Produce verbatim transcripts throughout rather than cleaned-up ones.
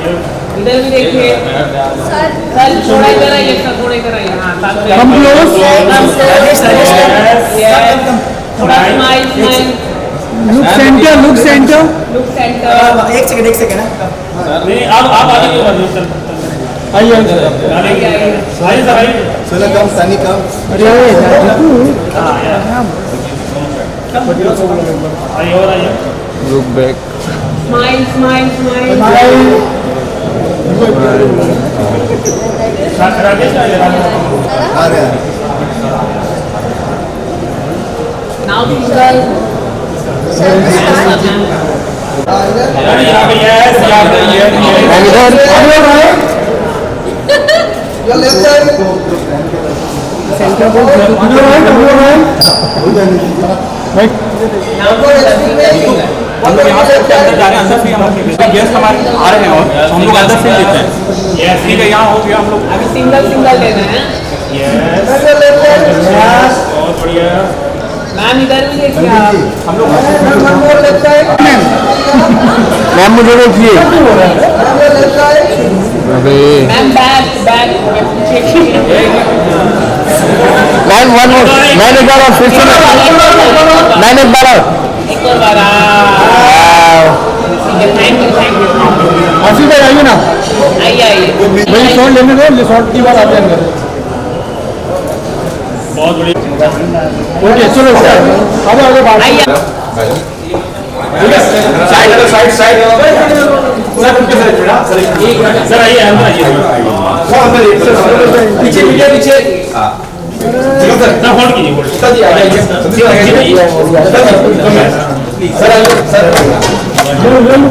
इधर भी देखिए सर, थोड़ा इधर आइए सर, थोड़ा इधर आइए। हां हम क्लोज है, थोड़ा smile smile look centre look centre look centre एक सेकंड एक सेकंड सर। नहीं आप आप आगे क्यों बढ़ सर, आइए आइए सारी सारी सोना कम सानी कम। अरे हां यार आइए और आइए look back smile smile smile sir. Rajesh आ रहे नाउ पीपल गेस्ट हमारे आ रहे हैं और हम लोग अंदर से लेते हैं, ठीक है। यहाँ हो गया, हम लोग अभी सिंगल सिंगल लेना है। मैम इधर भी देखिए आप, हम लोग मैम मुझे देखिए। Ma'am back back ma'am one more ma'am एक बार फिर से मैम एक बार एक और बार thank you thank you. Ashish भाई आइए ना, आइए आइए मेरी शॉट लेने दो, मेरी शॉट की बात आते हैं। बहुत बढ़िया, ओके चलो सर। अब आगे बात साइड साइड साइड सर, उनके साथ थोड़ा सर एक मिनट सर आइए अंदर आइए, वो अंदर एक पीछे पीछे पीछे चलो सर। ना होल्ड कीजिए, होल्ड सर जी आइए सर आइए सर। हम लोग उनसे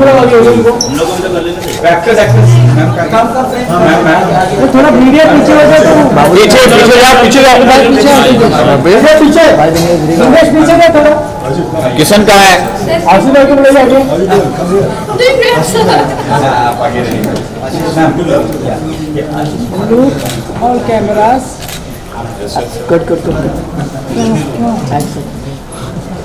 कर लेते हैं एक्सेस एक्सेस मैम का काम कर रहे हैं। मैम मैम वो थोड़ा मीडिया पीछे हो जाए तो पीछे पीछे जाओ, पीछे जाओ पीछे पीछे संदेश पीछे जाओ थोड़ा। किशन कहाँ है? आशीष भाई को बुलाइए आगे। आप आगे रहिए और कैमरास कट कर दो। अच्छा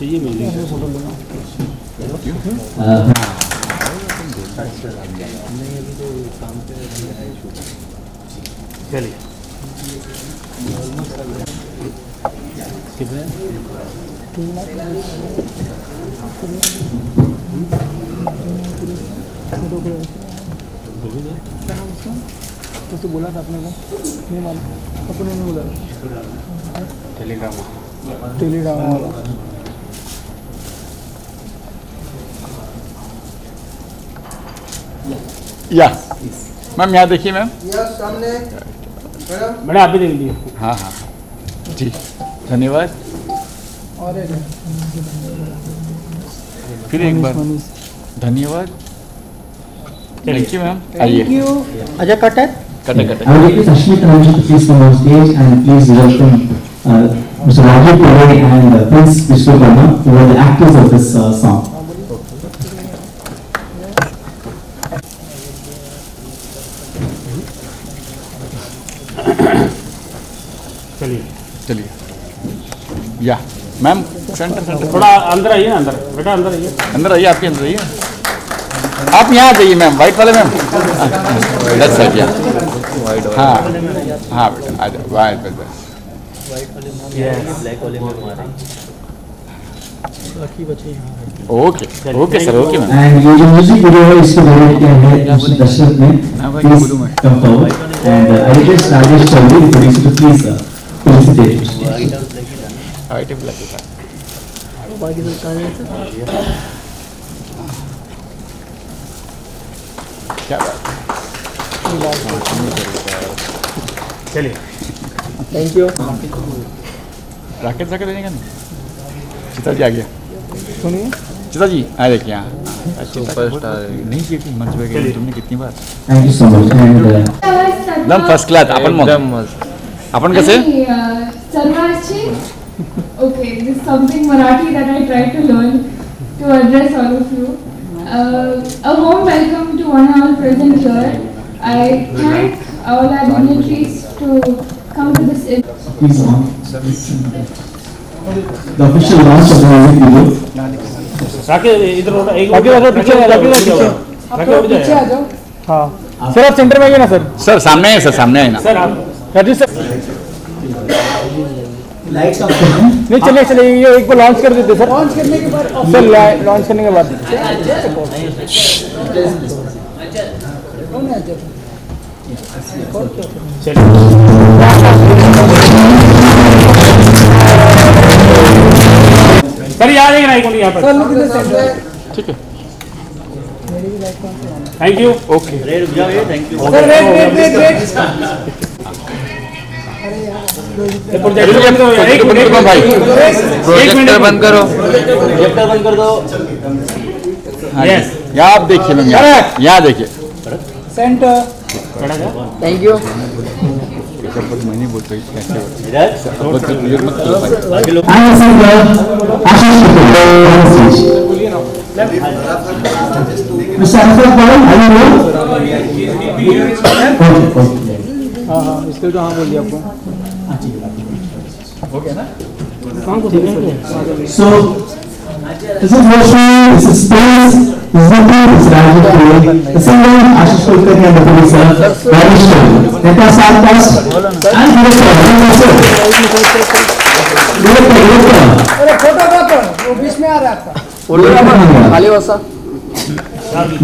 चाहिए मेरे चलिए कितने तो बोला था अपने को नहीं मालूम, अपने नहीं बोला टेलीग्राम टेलीग्राम वाला। या मैम यहाँ देखिए मैम, सामने मैंने आप ही देख लिए। हाँ हाँ जी धन्यवाद। और फिर एक बार धन्यवाद, thank you ma'am, thank you. अच्छा कट है कट है कट है। Mister Rajiv Chaudhary and uh, Prince Vishwakarma who were the actors of this uh, song. चलिए या मैम सेंटर सेंटर थोड़ा अंदर आइए, अंदर बेटा अंदर आइए, अंदर आइए, आपके अंदर आइए, आप यहाँ आ जाइए मैम, वाइट वाले मैम दस साइड या हाँ हाँ बेटा आ जाओ वाइट वाले ब्लैक वाले ma'am. Okay okay sir okay ma'am. And ये जो म्यूजिक वीडियो है इसको डायरेक्ट किया है दशरथ ने। And I request Rajesh Chaudhary producer please sir चलिए थैंक यू। राकेट जाके देने का नहीं। चिता जी आ गया, सुनिए चिता जी आ देखिए यहाँ सुपरस्टार नहीं किया मंच पे गए तुमने कितनी बार। थैंक यू सो मच, एकदम फर्स्ट क्लास। अपन एकदम आपण कसे सर्वांची okay this is something Marathi that I try to learn to address all of you. A warm welcome to one and all present here. I thank all our dignitaries to come to this event. Please on the official launch of our video साके इधर एक बार पीछे आ जाओ, पीछे आ जाओ। हां sir आप centre में आइए ना सर। सर सामने है, सर सामने है ना सर। आप राजेश लाइट्स ऑफ नहीं चलिए चलिए ये एक बार लॉन्च कर देते सर। लॉन्च करने के बाद सर लॉन्च करने के बाद सर याद है ना यहाँ पर ठीक है। Thank you okay thank you sir. Wait wait wait projector बंद करो, प्रोजेक्टर बंद कर दो। यस यहाँ आप देखिए मैम, यहाँ देखिए सेंटर। थैंक यू मैंने बोलता हूँ हाँ हाँ इसलिए तो हाँ बोलिए आपको हो गया ना काम को। So this is Roshni, this is Prince, this is Rajiv, this is Ashish Kulkarni and the sir Rajesh Chaudhary. Let us ask and hello sir. अरे फोटो फोटो वो बीच में आ रहा था बोलो खाली वसा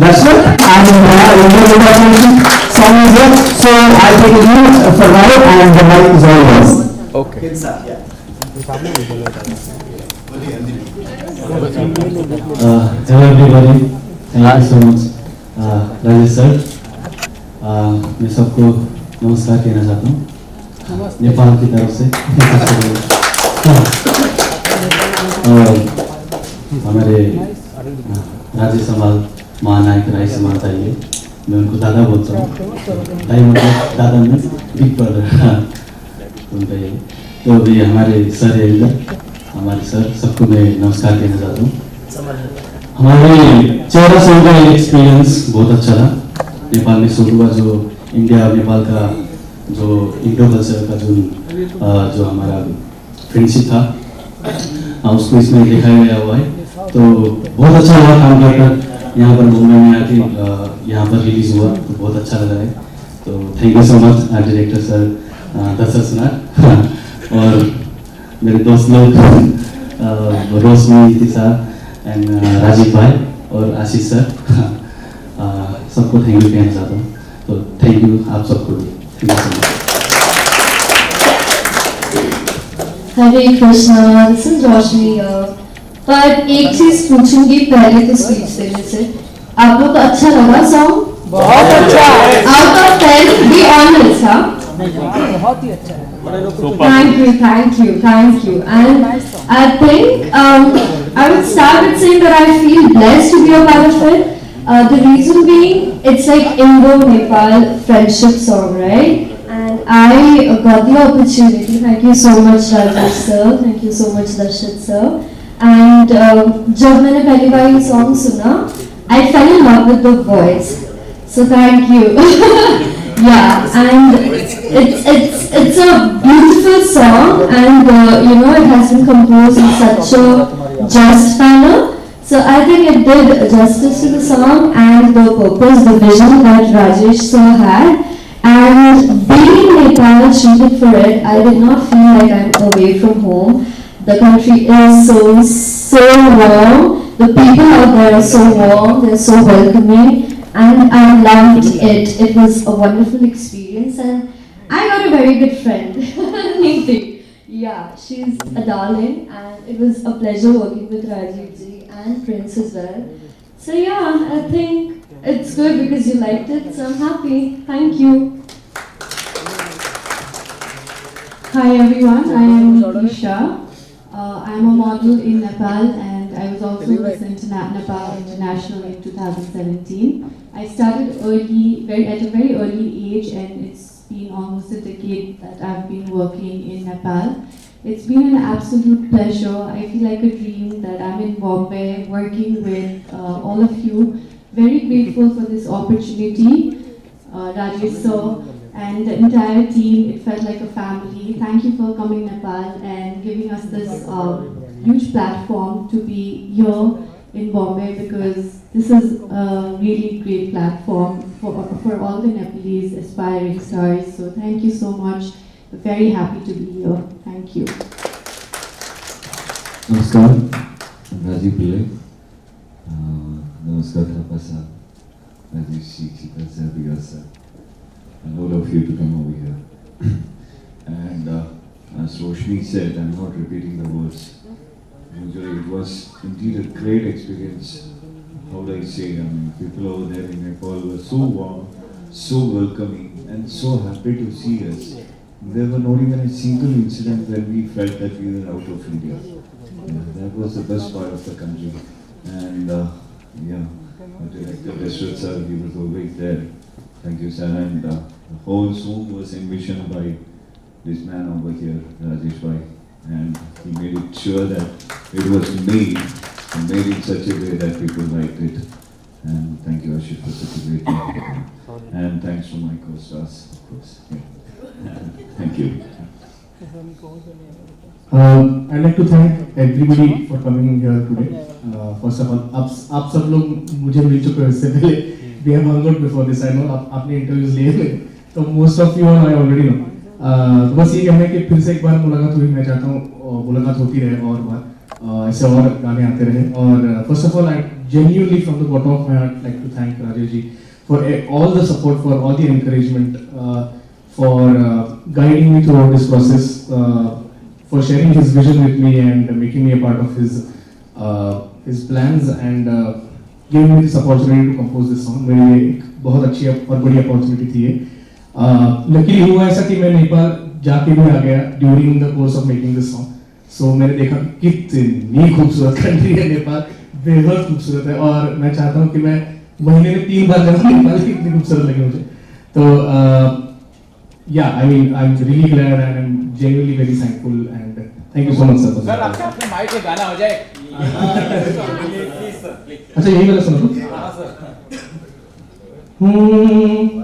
दर्शक आज हमारा Indian idol song is up, so I take it out for now and the mic is all yours. Okay kids yeah सामने बोलो बोलिए अंदर। hello everybody, thank you so much Rajesh sir. मैं सबको नमस्कार कहना चाहता हूँ नेपाल की तरफ से। हमारे राज्य समाज महानायक राय समाज चाहिए, मैं उनको दादा बोलता हूँ, भाई मतलब दादा में बिग ब्रदर उनका ये। तो अभी हमारे सर है, हमारे सर सबको मैं नमस्कार कहना चाहता हूँ। हमारे चेहरा सर का एक्सपीरियंस बहुत अच्छा था नेपाल में। शुरू हुआ जो इंडिया और नेपाल का जो इंडो कल्चर का जो जो हमारा फ्रेंडशिप था उसको इसमें दिखाया गया हुआ है, तो बहुत अच्छा हुआ काम करके। यहाँ पर मुंबई में आके यहाँ पर रिलीज हुआ तो बहुत अच्छा लगा है। तो thank you so much our director sir Dashrath sir और मेरे दोस्त लोग रोशनी, नीति सर एंड राजीव भाई और आशीष सर, सबको थैंक यू कहना चाहता हूँ। तो थैंक यू आप सबको, thank you so much. Hare Krishna, this is Roshni. पर एक चीज पूछूंगी पहले तो स्पीच देने से, आप लोग को अच्छा लगा सॉन्ग? बहुत अच्छा है। Out of ten be honest था, बहुत ही अच्छा है। Thank you thank you thank you. And I think I would start with saying that I feel blessed to be a part of it. The reason being it's like Indo Nepal friendship song right, and I got the opportunity. Thank you so much Rajesh sir, thank you so much Darshak sir. And uh, जब मैंने पहली बार ये song सुना I fell in love with the voice, so thank you. Yeah, and it's it's it's a beautiful song, and uh, you know it has been composed in such a just manner. So I think it did justice to the song and the purpose, the vision that Rajesh sir had. And being in Nepal, shooting for it, I did not feel like I'm away from home. The country is so so warm. The people out there are so warm. They're so welcoming, and I loved it. It was a wonderful experience, and I got a very good friend, Niti. Yeah, she's a darling, and it was a pleasure working with Rajiv ji and Prince as well. So yeah, I think it's good because you liked it. So I'm happy. Thank you. Hi everyone. I am Risha. Uh, I am a model in Nepal, and I was also Miss Interna Nepal International in two thousand seventeen. I started early, very at a very early age, and it's been almost a decade that I've been working in Nepal. It's been an absolute pleasure. I feel like a dream that I'm in Bombay working with uh, all of you. Very grateful for this opportunity, uh, Rajesh sir, and the entire team. It felt like a family. Thank you for coming Nepal and giving us this uh, huge platform to be here in Bombay, because this is a really great platform for, for all the Nepalese aspiring stars. So thank you so much. We're very happy to be here. Thank you. Namaskar, I'm Rajiv Pillai. Uh, Namaskar Thapa sir, Rajiv Shikshika sir, Vikas sir, and all of you to come over here. And uh, as Roshni said, I'm not repeating the words. Usually it was indeed a great experience. How do I say? I mean, people over there in Nepal were so warm, so welcoming, and so happy to see us. There were not even a single incident where we felt that we were out of India. Yeah, that was the best part of the country. And uh, yeah, the director Dasrath sir, he was always there. Thank you, sir. And uh, the whole Zoom was envisioned by this man over here, Rajesh Bhai. And he made it sure that it was made, and made in such a way that people liked it. And thank you, Ashish, for such a great time. And thanks to my co-stars, of course. Yeah. Thank you. Um, I'd like to thank everybody for coming here today. Uh, first of all, आप सब लोग मुझे मिल चुके हैं इससे पहले. We have hung out before this. I know आप आपने इंटरव्यूज लिए हैं. तो most of you I already know. तो बस ये कहना है कि फिर से एक बार मुलाकात हुई. मैं चाहता हूँ मुलाकात होती रहे और बार ऐसे और गाने आते रहें. और first of all, I genuinely from the bottom of my heart like to thank Rajesh ji for all the support, for all the encouragement. For uh, guiding me throughout this process, uh, for sharing his vision with me and uh, making me a part of his uh, his plans, and uh, giving me this opportunity to compose this song. मेरे लिए एक बहुत अच्छी और बड़ी opportunity थी ये. Luckily हुआ ऐसा कि मैं नेपाल जाके भी आ गया during the course of making this song. So मैंने देखा कितनी खूबसूरत country है नेपाल, बेहद खूबसूरत है. और मैं चाहता हूँ कि मैं महीने में तीन बार जाऊँ नेपाल, कितनी खूबसूरत लगे मुझे. तो yeah, I mean, I'm really glad and I'm genuinely very thankful, and thank you so much, sir. Sir, आपके अपने माइक पे गाना हो जाए. Please, sir. अच्छा यही वाला सुनो. हाँ सर. हम्म.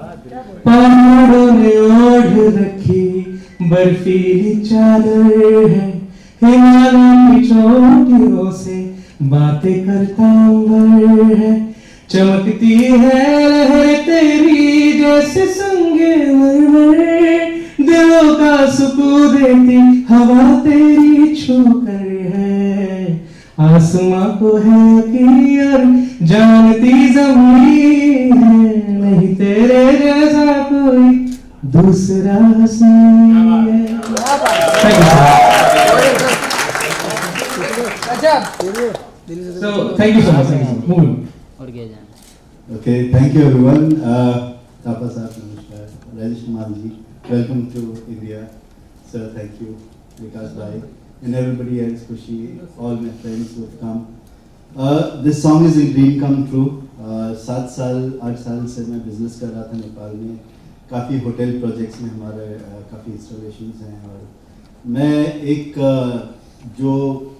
पहाड़ों ने ओढ़ रखी बर्फीली चादर है, हिमालयों की चोटियों से बातें करता अंबर है, चमकती है लहर तेरी जैसे संगे मरमरे, दिलों का सुकून देती हवा तेरी छूकर है, आसमां को है कि और जानती ज़मीन है, नहीं तेरे जैसा कोई दूसरा हसीन है. So thank you so much, thank you so much. Move on. Okay, thank you everyone. Thapa sir, namaskar. Rajesh Kumar ji, welcome to India. Sir, thank you. Vikas bhai and everybody else, Kushi, all my friends who have come. Uh, this song is a dream come true. सात साल, आठ साल से मैं business कर रहा था नेपाल में. काफी hotel projects में हमारे काफी installations हैं, और मैं एक जो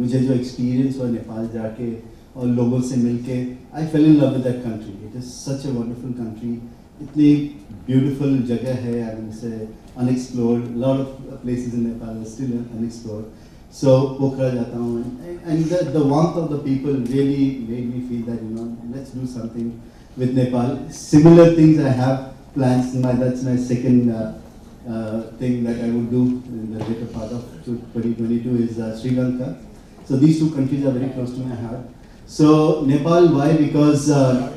मुझे जो experience हुआ नेपाल जाके और लोगों से मिलके, I fell in love with that country. It is such a wonderful country. इतनी beautiful जगह है, I mean से unexplored. Lot of places in Nepal are still unexplored. So पोखरा जाता हूँ, and the the warmth of the people really made me feel that you know let's do something with Nepal. Similar things I have plans. My that's my second uh, uh, thing that I would do in the later part of twenty twenty-two is uh, Sri Lanka. So these two countries are very close to my heart. So Nepal, why? Because uh,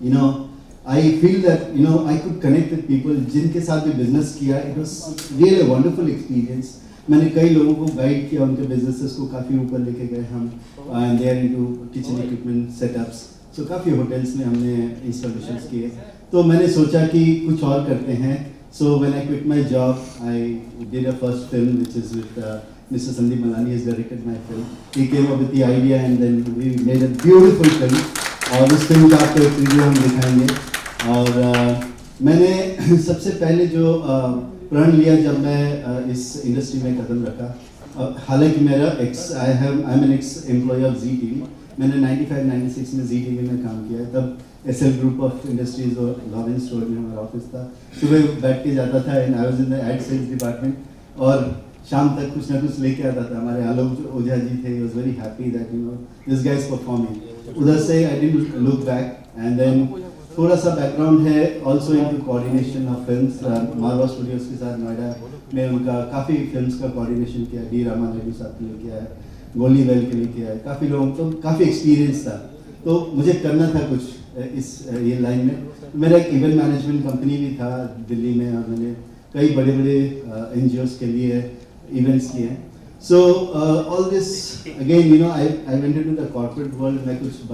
you know I feel that you know I could connect with people जिनके साथ भी business किया. It was really a wonderful experience. मैंने कई लोगों को guide किया, उनके businesses को काफी ऊपर लेके गए हम, and they are into kitchen equipment setups. So काफी hotels में हमने installations किए. तो मैंने सोचा कि कुछ और करते हैं. So when I quit my job, I did a first film which is with uh, Mister Sandeep Malani has directed my film. He came up with the idea and then we made a beautiful film. और उस film का आपको एक review हम दिखाएंगे. और आ, मैंने सबसे पहले जो प्रण लिया जब मैं इस इंडस्ट्री में कदम रखा, हालांकि मेरा ex I have I am an ex employ of Zee TV. मैंने नाइन्टी फाइव नाइन्टी सिक्स में जी टीवी में काम किया है. तब S L group of industries और लॉरेंस स्टोर में हमारा ऑफिस था. सुबह बैठ के जाता था and I was in the ad sales department और शाम तक कुछ ना कुछ लेके आता था. हमारे आलोक ओझा जी थे, was very happy that you know this guys performing. उधर से I didn't look back. And then थोड़ा सा बैकग्राउंड है also into coordination of films. Marwah studios के साथ नोएडा में उनका काफ़ी फिल्म्स का कोऑर्डिनेशन किया. डी रामा रेड्डी साहब के लिए किया है, गोली वेल के लिए किया है, काफ़ी लोगों को तो काफ़ी एक्सपीरियंस था. तो मुझे करना था कुछ इस ये लाइन में. मेरा एक इवेंट मैनेजमेंट कंपनी भी था दिल्ली में और मैंने कई बड़े बड़े एन जी ओज के लिए इवेंट्स किए हैं. So all this again you know I I went to the corporate world. मैं कुछ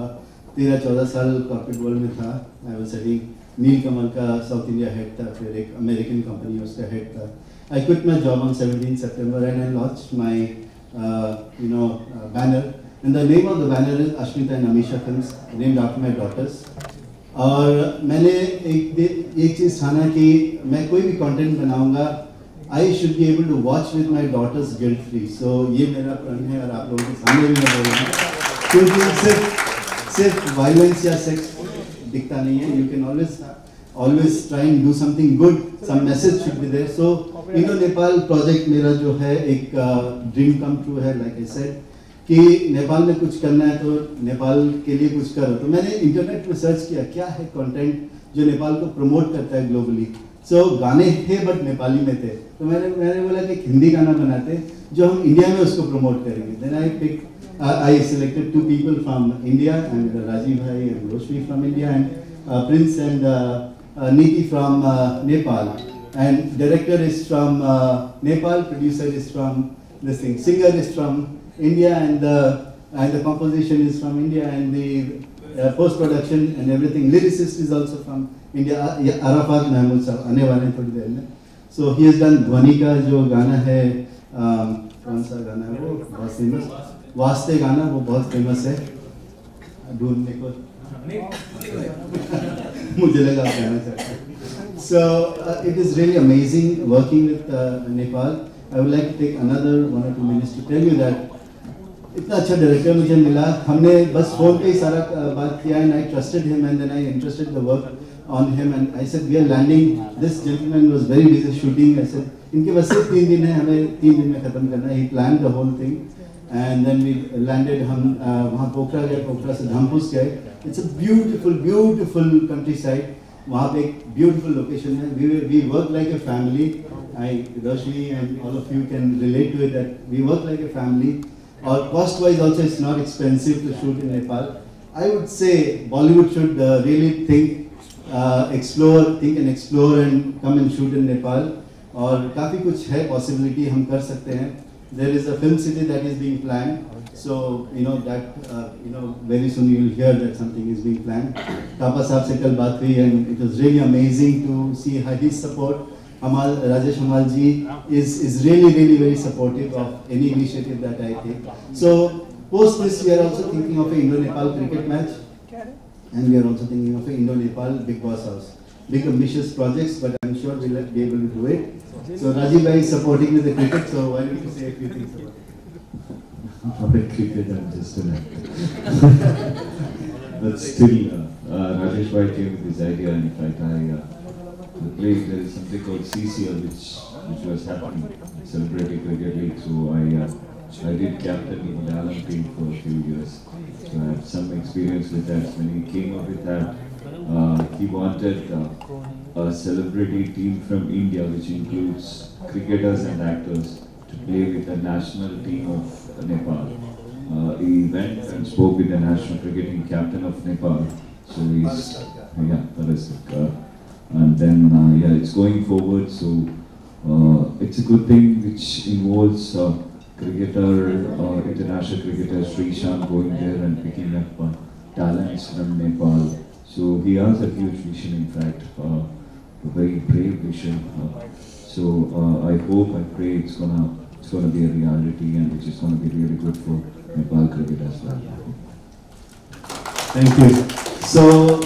तेरह चौदह साल कॉर्पोरेट वर्ल्ड में था. I was heading Neel Kamal का साउथ इंडिया हेड था, फिर एक अमेरिकन कंपनी उसका हेड था. I quit my job on seventeen September and I launch my you know banner and the name of the banner is Ashmita and Amisha films named after my daughters. और मैंने एक एक चीज़ ठाना कि मैं कोई भी कंटेंट बनाऊंगा I should be able to watch with my daughters guilt free. सो ये मेरा प्रण है और आप लोगों के सामने भी मैं बोल रहा हूँ क्योंकि सिर्फ सिर्फ वायलेंस या सेक्स दिखता नहीं है. You can always always try and do something good. Some message should be there. So Indo Nepal project मेरा जो है एक ड्रीम कम ट्रू है. लाइक आई सेड कि नेपाल में कुछ करना है तो नेपाल के लिए कुछ करो. तो मैंने इंटरनेट पर सर्च किया क्या है कंटेंट जो नेपाल को प्रमोट करता है ग्लोबली. सो so, गाने थे बट नेपाली में थे. तो मैंने मैंने बोला कि हिंदी गाना बनाते जो हम इंडिया में उसको प्रमोट करेंगे. Then I pick I selected two people from India and Rajiv भाई and Roshni from India and Prince and नीति from Nepal and director is from Nepal, producer is from this thing, singer is from India and the and the composition is from India and the uh, post production and everything. Lyricist is also from India. Arafat Mahmood sir आने वाले थोड़ी देर में. So he has done ध्वनि का जो गाना है, कौन सा गाना है वो बहुत famous, वास्ते गाना वो बहुत famous है. ढूंढने को मुझे लगा आप गाना चाहते हैं. So uh, it is really amazing working with uh, Nepal. I would like to take another one or two minutes to tell you that. इतना अच्छा डायरेक्टर मुझे मिला. हमने बस फोन पे ही सारा बात किया and I trusted him and then I interested the work on him and I said we are landing. This gentleman was very busy shooting. I said इनके बस सिर्फ तीन दिन है, हमें तीन दिन में ख़त्म करना है. He plan the whole thing and then we landed. हम वहाँ पोखरा गए, पोखरा से धामपुस गए. It's a beautiful beautiful countryside. वहाँ पे एक ब्यूटिफुल लोकेशन है. We work like a family. I Roshni and all of you can relate to it that we work like a family. Or cost-wise also, it's not expensive to shoot in Nepal. I would say Bollywood should uh, really think, uh, explore, think and explore and come and shoot in Nepal. और काफी कुछ है possibility हम कर सकते हैं. There is a film city that is being planned, so you know that uh, you know very soon you will hear that something is being planned. पापा साहब से कल बात हुई and it was really amazing to see his support. Amal, Rajesh Kumar ji is is really really very supportive of any initiative that I take. So post this we are also thinking of an Indo-Nepal cricket match, and we are also thinking of an Indo-Nepal Big Boss House. Big ambitious projects, but I'm sure we'll be able to do it. So Rajiv bhai is supporting with the cricket. So why don't you say a few things about it? I'm a cricket, I'm just an actor. But still, uh, uh, Rajesh bhai came with this idea, and in fact I. Uh, The place, there is something called C C L which which was happening, celebrating cricket league. So I uh, I did captain the Malayalam team for a few years. So I have some experience with that. So when he came up with that, uh, he wanted uh, a celebrity team from India, which includes cricketers and actors, to play with the national team of Nepal. Uh, he went and spoke with the national cricketing captain of Nepal. So he's yeah, Parasik. And then uh, yeah, it's going forward. So uh, it's a good thing which involves uh, cricketer, uh, international cricketer Shreesha going there and picking up uh, talents from Nepal. So he has a huge vision, in fact, uh, a very brave vision. Uh, so uh, I hope and pray it's gonna it's going to be a reality and which is going to be really good for Nepal cricket as well. Thank you. So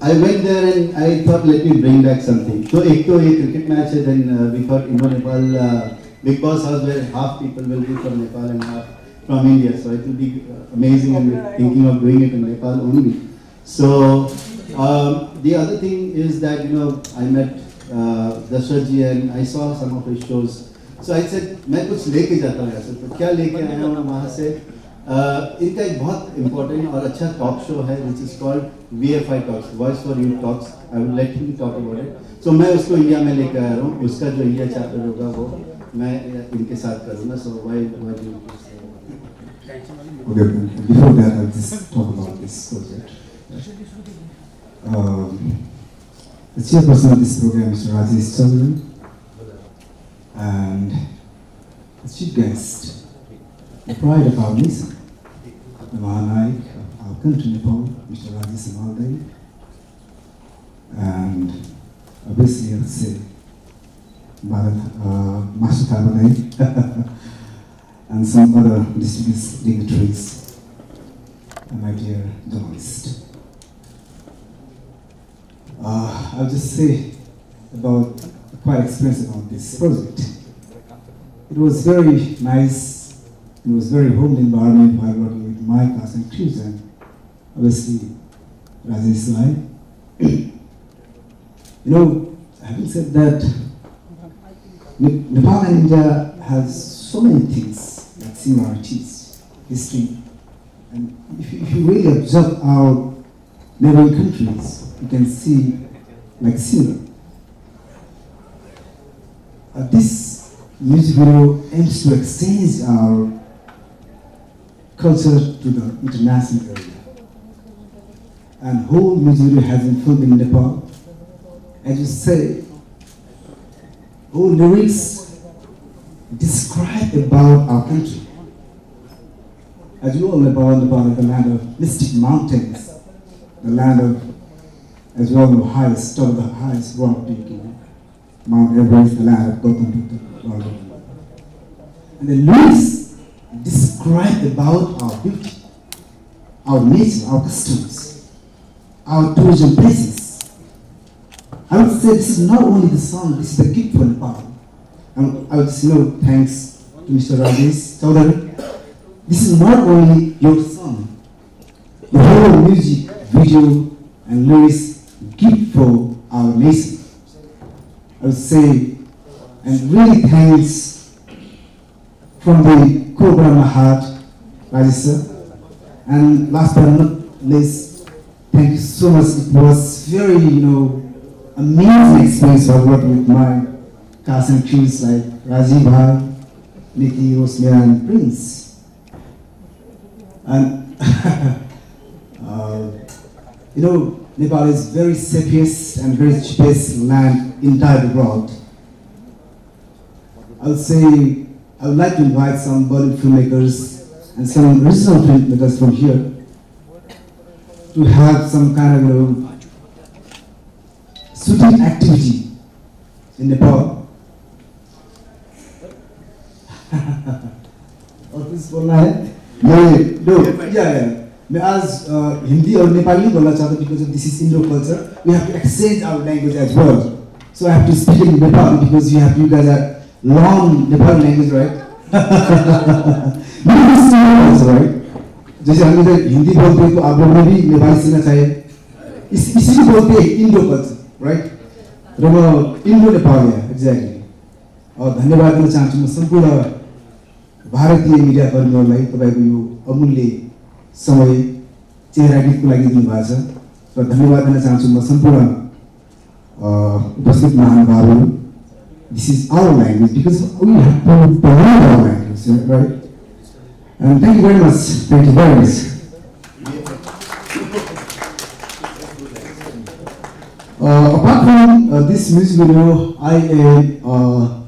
I went there and I thought, let me bring back something. So एक तो एक cricket match है, then uh, we thought, you know, Nepal uh, big boss house where half people will be from Nepal and half from India, so it will be amazing, and we're thinking of doing it in Nepal only. So um, the other thing is that, you know, I met uh, Dasrath ji and I saw some of his shows. So I said, मैं कुछ लेके जाता हूँ यार, तो क्या लेके आया हूँ वहाँ से? इनका एक बहुत important और अच्छा talk show है, which is called V F I Talks, Voice for You Talks. I will let him talk about it. So मैं उसको इंडिया में लेके आया हूँ, उसका जो इंडिया chapter होगा वो मैं इनके साथ करूँगा. So why why do you say? Okay, before that, I'll just talk about this project. Um, the chairperson of this program is Rajesh Chaudhary, and the chief guest, the pride of our nation, the Mahanaik of our country Nepal, Mister Rajesh Kumar, and obviously I'll say Master Papa and some other districts, dignitaries, and my dear journalist. Uh, I'll just say about quite experience about this project. It was very nice. It was very homely environment while working with my class and crews, and obviously Rajesh's life. You know, having said that, Nepal and India has so many things. similarities, history, and if you, if you really observe our neighboring countries, you can see like similar. Uh, this music video aims to exchange our culture to the international area. And whole music video has been filmed in Nepal. As you say, whole lyrics describe about our country. As you all know about, about the land of mystic mountains, the land of, as you all know, highest, top of the highest rock peaking, Mount Everest, the land of Gautam Buddha. And the lyrics describe about our beauty, our nature, our customs, our tourism places. I would say this is not only the song, this is the gift for Nepal. And I would say, you know, thanks to Mister Rajesh Chaudhary. This is not only your song, the whole music, video, and lyrics gift for our nation. I would say, and really thanks from the core of my heart, Rajesh sir. And last but not least, thank you so much. It was very, you know, amazing experience of working with my cast and crews like Rajiv, Niti, Roshni, and Prince. And uh, you know, Nepal is very safest and very cheapest land in the entire world. I would say I would like to invite some Bollywood filmmakers and some regional filmmakers from here to have some kind of, you know, shooting activity in Nepal. और किस बोलना है? No, no, yeah, yeah. मैं आज हिंदी और नेपाली बोलना चाहता हूँ because this is Indo culture. We have to exchange our language as well. So I have to speak in Nepali because you have you guys have long Nepali language, right? Maybe this is right. जैसे हम इधर हिंदी बोलते हैं तो आप लोगों भी नेपाली सीखना चाहिए. इस इसी बोलते हैं Indo culture, right? तो वो Indo नेपाली है, exactly. और धन्यवाद मैं चाहता हूँ संपूर्ण भारतीय मीडिया कर्मीहरूलाई तपाईको यो अमूल्य समय चेहरा गीतको लागि दिनुभएको छ र धन्यवाद दिन चाहन्छु म सम्पूर्ण उपस्थित महानुभावहरू. This is our language because we have to learn our language, right? And thank you very much. Thank you very much. Apart from this music video I am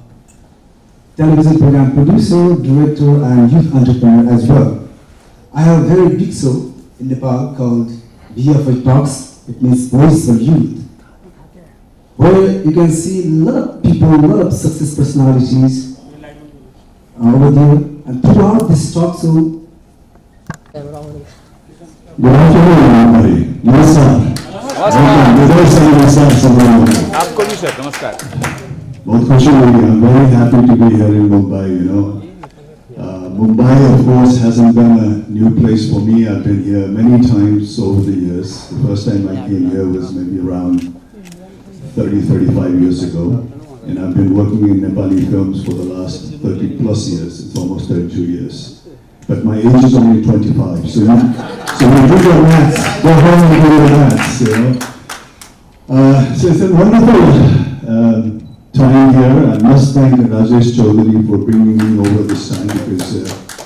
television program producer, director, and youth entrepreneur as well. I have a very big show in Nepal called V F I Talks. It means Voice for Youth, where you can see a lot of people, a lot of success personalities, over there, and throughout this talk, so good afternoon, everybody. Namaskar. Namaskar. आपको भी sir नमस्कार. बहुत खुशी हो रही है. I'm very happy to be here in Mumbai. You know, uh, Mumbai of course hasn't been a new place for me. I've been here many times over the years. The first time I came here was maybe around thirty, thirty-five years ago, and I've been working in Nepali films for the last thirty plus years. It's almost thirty-two years. But my age is only twenty-five, so, you know, so we do the maths, go home and do the maths, you know. Uh, so it's a wonderful um, time here. I must thank Rajesh Chaudhary for bringing me over this time, because uh,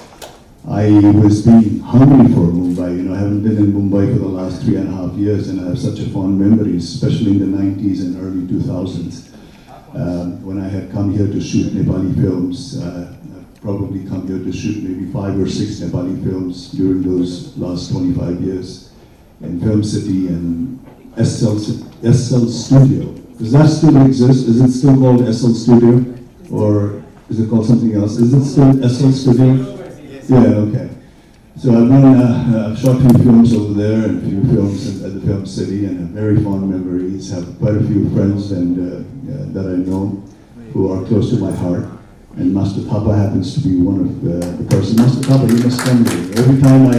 I was being hungry for Mumbai. You know, I haven't been in Mumbai for the last three and a half years, and I have such a fond memories, especially in the nineties and early two thousands, um, when I had come here to shoot Nepali films. Uh, probably come here to shoot maybe five or six Nepali films during those last twenty-five years in Film City and S L, S L Studio. Does that still exist? Is it still called S L Studio? Or is it called something else? Is it still S L Studio? Yeah, okay. So I've done uh, I've shot a few films over there and a few films at the Film City, and have very fond memories, have quite a few friends and uh, uh, that I know who are close to my heart. And Master Papa happens to be one of uh, the person. Master Papa, you must come here. Every time I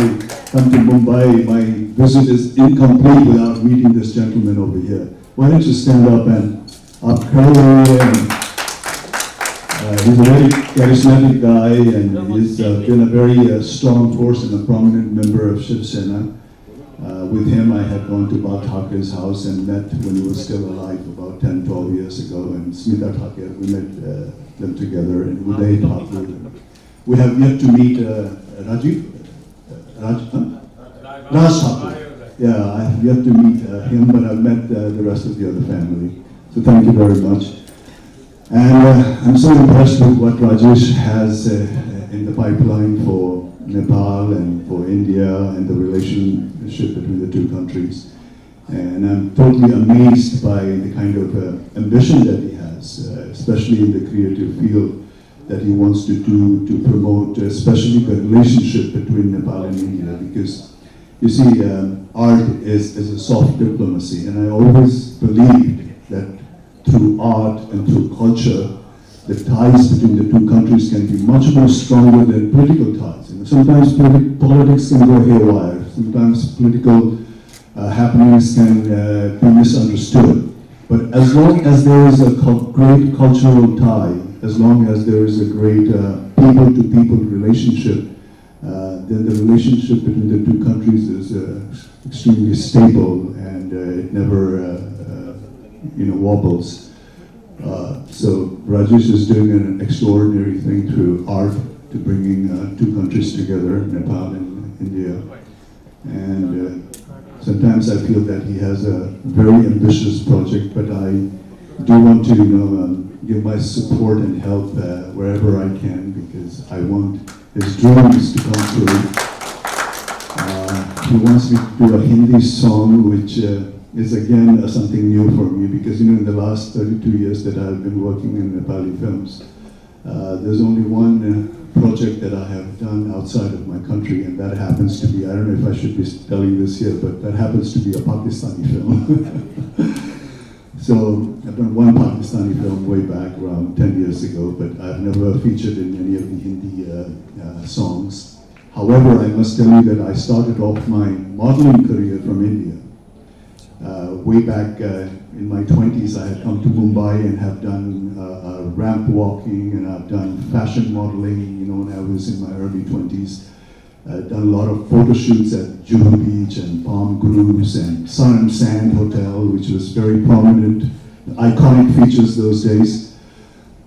come to Mumbai, my visit is incomplete without meeting this gentleman over here. Why don't you stand up and up and uh, he's a very charismatic guy, and he's uh, been a very uh, strong force and a prominent member of Shiv Sena. Uh, with him, I had gone to Bala Thakre's house and met when he was still alive about ten, twelve years ago. And Smita Thakre, we met uh, them together, and Uday Thakre. We have yet to meet uh, Rajiv, Raj, huh? Rajesh Thakre. Yeah, I have yet to meet uh, him, but I've met uh, the rest of the other family. So thank you very much. And uh, I'm so impressed with what Rajesh has uh, in the pipeline for Nepal and for India and the relationship between the two countries. And I'm totally amazed by the kind of uh, ambition that he has, uh, especially in the creative field that he wants to do to promote, uh, especially the relationship between Nepal and India. Because, you see, um, art is, is a soft diplomacy, and I always believed that through art and through culture, the ties between the two countries can be much more stronger than political ties. And sometimes politi politics can go haywire. Sometimes political uh, happenings can uh, be misunderstood. But as long as there is a great cultural tie, as long as there is a great uh, people-to-people relationship, uh, then the relationship between the two countries is uh, extremely stable, and uh, it never, uh, uh, you know, wobbles. Uh, so Rajesh is doing an extraordinary thing through art to bringing uh, two countries together, Nepal and India. And uh, sometimes I feel that he has a very ambitious project, but I do want to, you know, um, give my support and help uh, wherever I can, because I want his dreams to come through. Uh, he wants me to do a Hindi song, which. Uh, It's again uh, something new for me, because, you know, in the last thirty-two years that I've been working in Nepali films, uh, there's only one uh, project that I have done outside of my country, and that happens to be, I don't know if I should be telling this here, but that happens to be a Pakistani film. So I've done one Pakistani film way back around ten years ago, but I've never featured in any of the Hindi uh, uh, songs. However, I must tell you that I started off my modeling career from India. Uh, way back uh, in my twenties, I had come to Mumbai and have done uh, uh, ramp walking, and I've done fashion modeling, you know, when I was in my early twenties. I've done a lot of photo shoots at Juhu Beach and Palm Groves and Sun and Sand Hotel, which was very prominent, iconic features those days.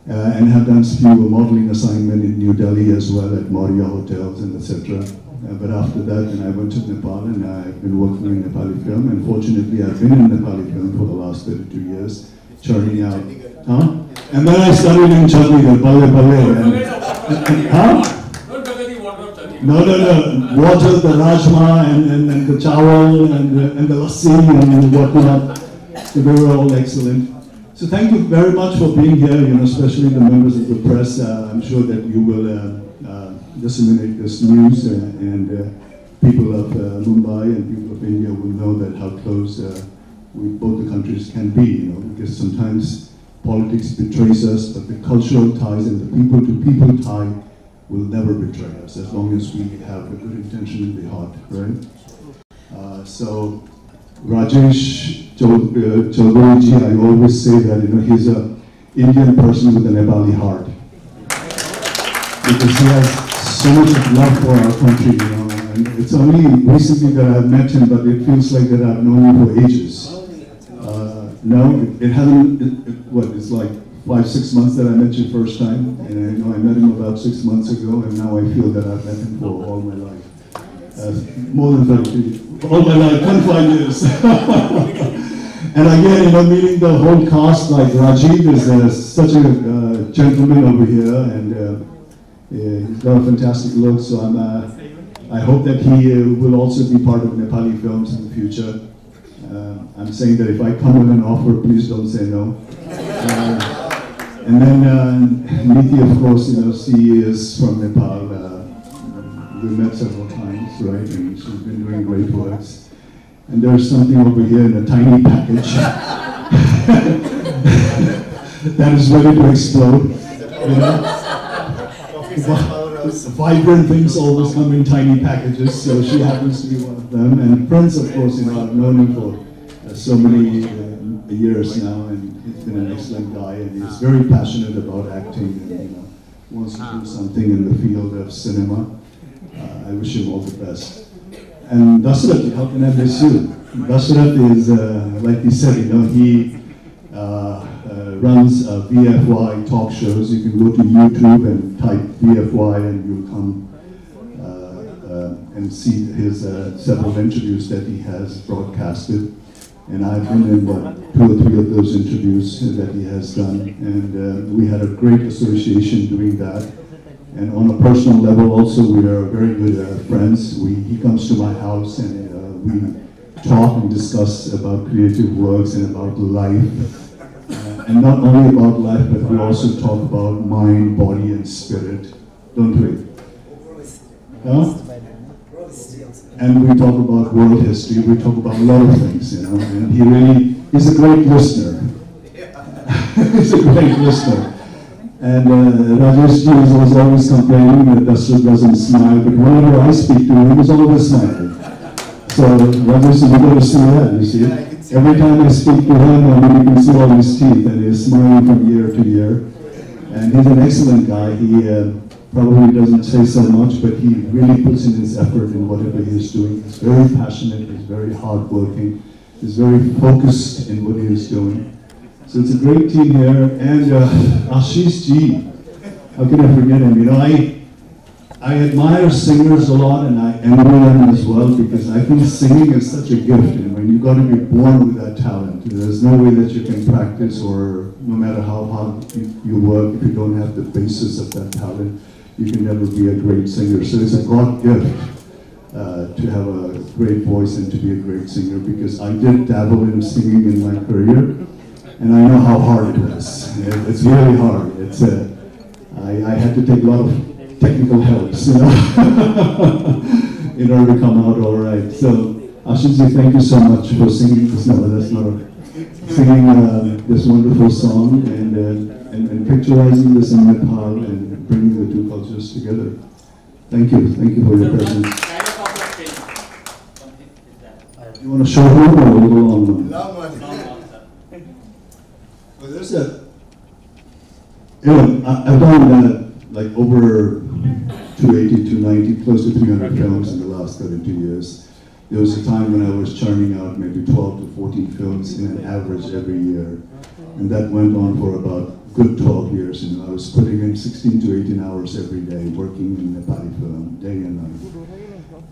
Uh, and have done few modeling assignment in New Delhi as well at Marriott hotels and et cetera. Uh, but after that, then I went to Nepal, and I've been working in Nepali film. And fortunately, I've been in Nepali film for the last thirty-two years, churning out. Huh? And then I studied in Chandigarh, Balle Balle. Huh? No, no, no. Water, the rajma, and, and, and the chawal, and, and the lassi, and, and whatnot. So they were all excellent. So thank you very much for being here, you know, especially the members of the press. Uh, I'm sure that you will uh, uh, disseminate this news, uh, and uh, people of uh, Mumbai and people of India will know that how close uh, we, both the countries can be, you know, because sometimes politics betrays us, but the cultural ties and the people-to-people tie will never betray us, as long as we have a good intention in the heart, right? Uh, so, Rajesh Chaudhary ji, I always say that, you know, he's an Indian person with a Nepali heart. Because he has so much love for our country, you know, and it's only recently that I've met him, but it feels like that I've known him for ages. Uh, no, it, it hasn't, it, it, what, it's like five, six months that I met you first time, and I know I met him about six months ago, and now I feel that I've met him for all my life. Uh, more than thirty, all my life, twenty-five years. And again, you know, meeting the whole cast, like Rajiv is uh, such a uh, gentleman over here, and uh, yeah, he's got a fantastic look, so I'm, uh, I hope that he uh, will also be part of Nepali films in the future. Uh, I'm saying that if I come with an offer, please don't say no. Uh, And then uh, Niti, of course, you know, she is from Nepal. Uh, we met several times, right? And she's been doing great works. And there's something over here in a tiny package that is ready to explode. You know? Vibrant things always come in tiny packages, so she happens to be one of them. And Prince, of course, you know, I've known him for uh, so many uh, years now. And been an excellent guy, and he's very passionate about acting, and you know, wants to do something in the field of cinema. Uh, I wish him all the best. And Dasrath, how can I miss you? Dasrath is, uh, like he said, you know, he uh, uh, runs uh, V F Y talk shows. You can go to YouTube and type V F Y, and you'll come uh, uh, and see his uh, several interviews that he has broadcasted. And I've been in what, two or three of those interviews that he has done, and uh, we had a great association doing that. And on a personal level also, we are very good uh, friends. We, he comes to my house and uh, we talk and discuss about creative works and about life. Uh, and not only about life, but we also talk about mind, body, and spirit, don't we? Huh? And we talk about world history, we talk about a lot of things, you know, and he really is a great listener. He's a great listener. And uh, Rajesh ji was always complaining that Dasrath doesn't smile, but whenever I speak to him, he was always smiling. So Rajesh ji, you got to see that, you see. Every time I speak to him, I mean, you can see all his teeth, and he's smiling from year to year. And he's an excellent guy. He uh, probably doesn't say so much, but he really puts in his effort in whatever he is doing. He's very passionate, he's very hardworking, he's very focused in what he is doing. So it's a great team here. And uh, Ashish ji, how can I forget him? You know, I, I admire singers a lot, and I envy them as well, because I think singing is such a gift. And when you've got to be born with that talent, there's no way that you can practice, or no matter how hard you, you work, if you don't have the basis of that talent, you can never be a great singer. So it's a God gift uh, to have a great voice and to be a great singer, because I did dabble in singing in my career, and I know how hard it was. It's really hard. It's uh, I, I had to take a lot of technical helps, you know, in order to come out all right. So Ashishji, thank you so much for singing this. No, that's not a, singing uh, this wonderful song, and uh, and, and picturizing this in Nepal and bringing the two cultures together. Thank you. Thank you for your presence. You want to show home or a little on? Long one. Well, there's a... You know, I've done uh, like over two eighty, two ninety, close to three hundred films in the last thirty-two years. There was a time when I was churning out maybe twelve to fourteen films in an average every year. And that went on for about good twelve years, and I was putting in sixteen to eighteen hours every day, working in Nepali film, day and night.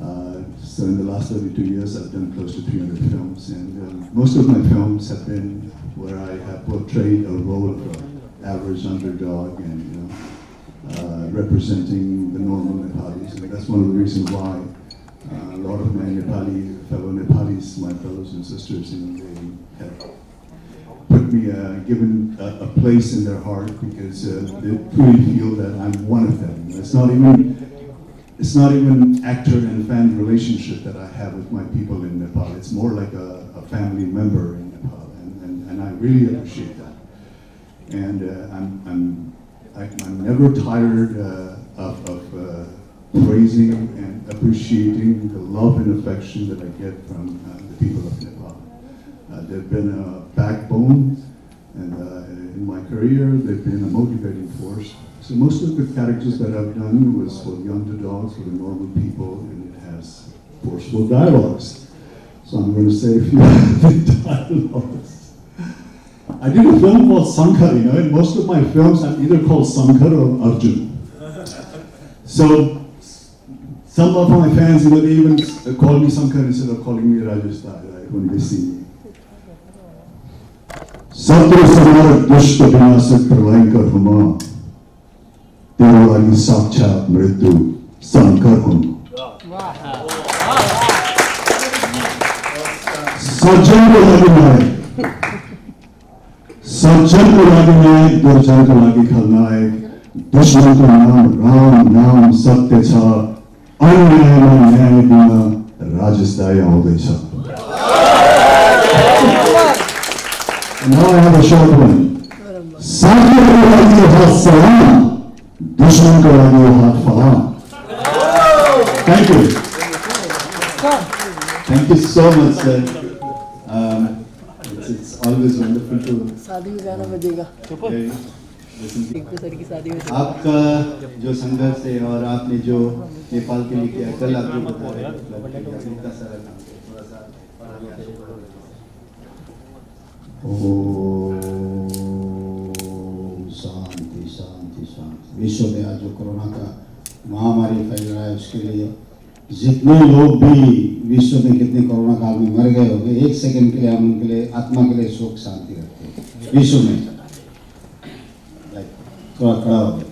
Uh, so in the last thirty-two years, I've done close to three hundred films, and uh, most of my films have been where I have portrayed a role of an average underdog, and you know, uh, representing the normal Nepalis. And that's one of the reasons why uh, a lot of my Nepali fellow Nepalis, my brothers and sisters, you know, they have put me uh, given a, a place in their heart, because uh, they truly feel that I'm one of them. It's not even it's not even actor and fan relationship that I have with my people in Nepal. It's more like a, a family member in Nepal, and, and, and I really appreciate that. And uh, I'm I'm I, I'm never tired uh, of, of uh, praising and appreciating the love and affection that I get from uh, the people of Nepal. Uh, they've been a backbone, and uh, in my career, they've been a motivating force. So most of the characters that I've done was for the underdogs, for the normal people, and it has forceful dialogues. So I'm going to say a few of dialogues. I did a film called Sankar. You know, in most of my films, I'm either called Sankar or Arjun. So some of my fans, you know, they even call me Sankar instead of calling me Rajesh Chaudhary, right, when they see me. Satru Samara Dushta Vinasak Pralayankar Huma Devalagi Sakcha Mritu Sankar Hum Sajjan ko lagi nae Sajjan ko lagi nae Durjan ko lagi khalnae Dushman ko naam Ram Naam Satya Cha Anayana Nyaye Bina Rajesh Daya Audesha. And now I have a short one. Sanjeev Raut ke haath salaam, dushman ko lage haath falaam. Thank you. Thank you so much, sir. Um, it's, it's always wonderful to. शादी में जाना पड़ेगा. आपका जो संघर्ष है और आपने जो नेपाल के लिए किया, कल आपने बताया इतना सारा काम थोड़ा सा और हमें आगे बढ़ाना. ओम शांति शांति शांति. विश्व में आज जो कोरोना का महामारी फैल रहा है, उसके लिए जितने लोग भी विश्व में कितने कोरोना काल में मर गए होंगे, एक सेकंड के लिए हम उनके लिए आत्मा के लिए शोक शांति रखते हैं विश्व में. थोड़ा खड़ा हो गए.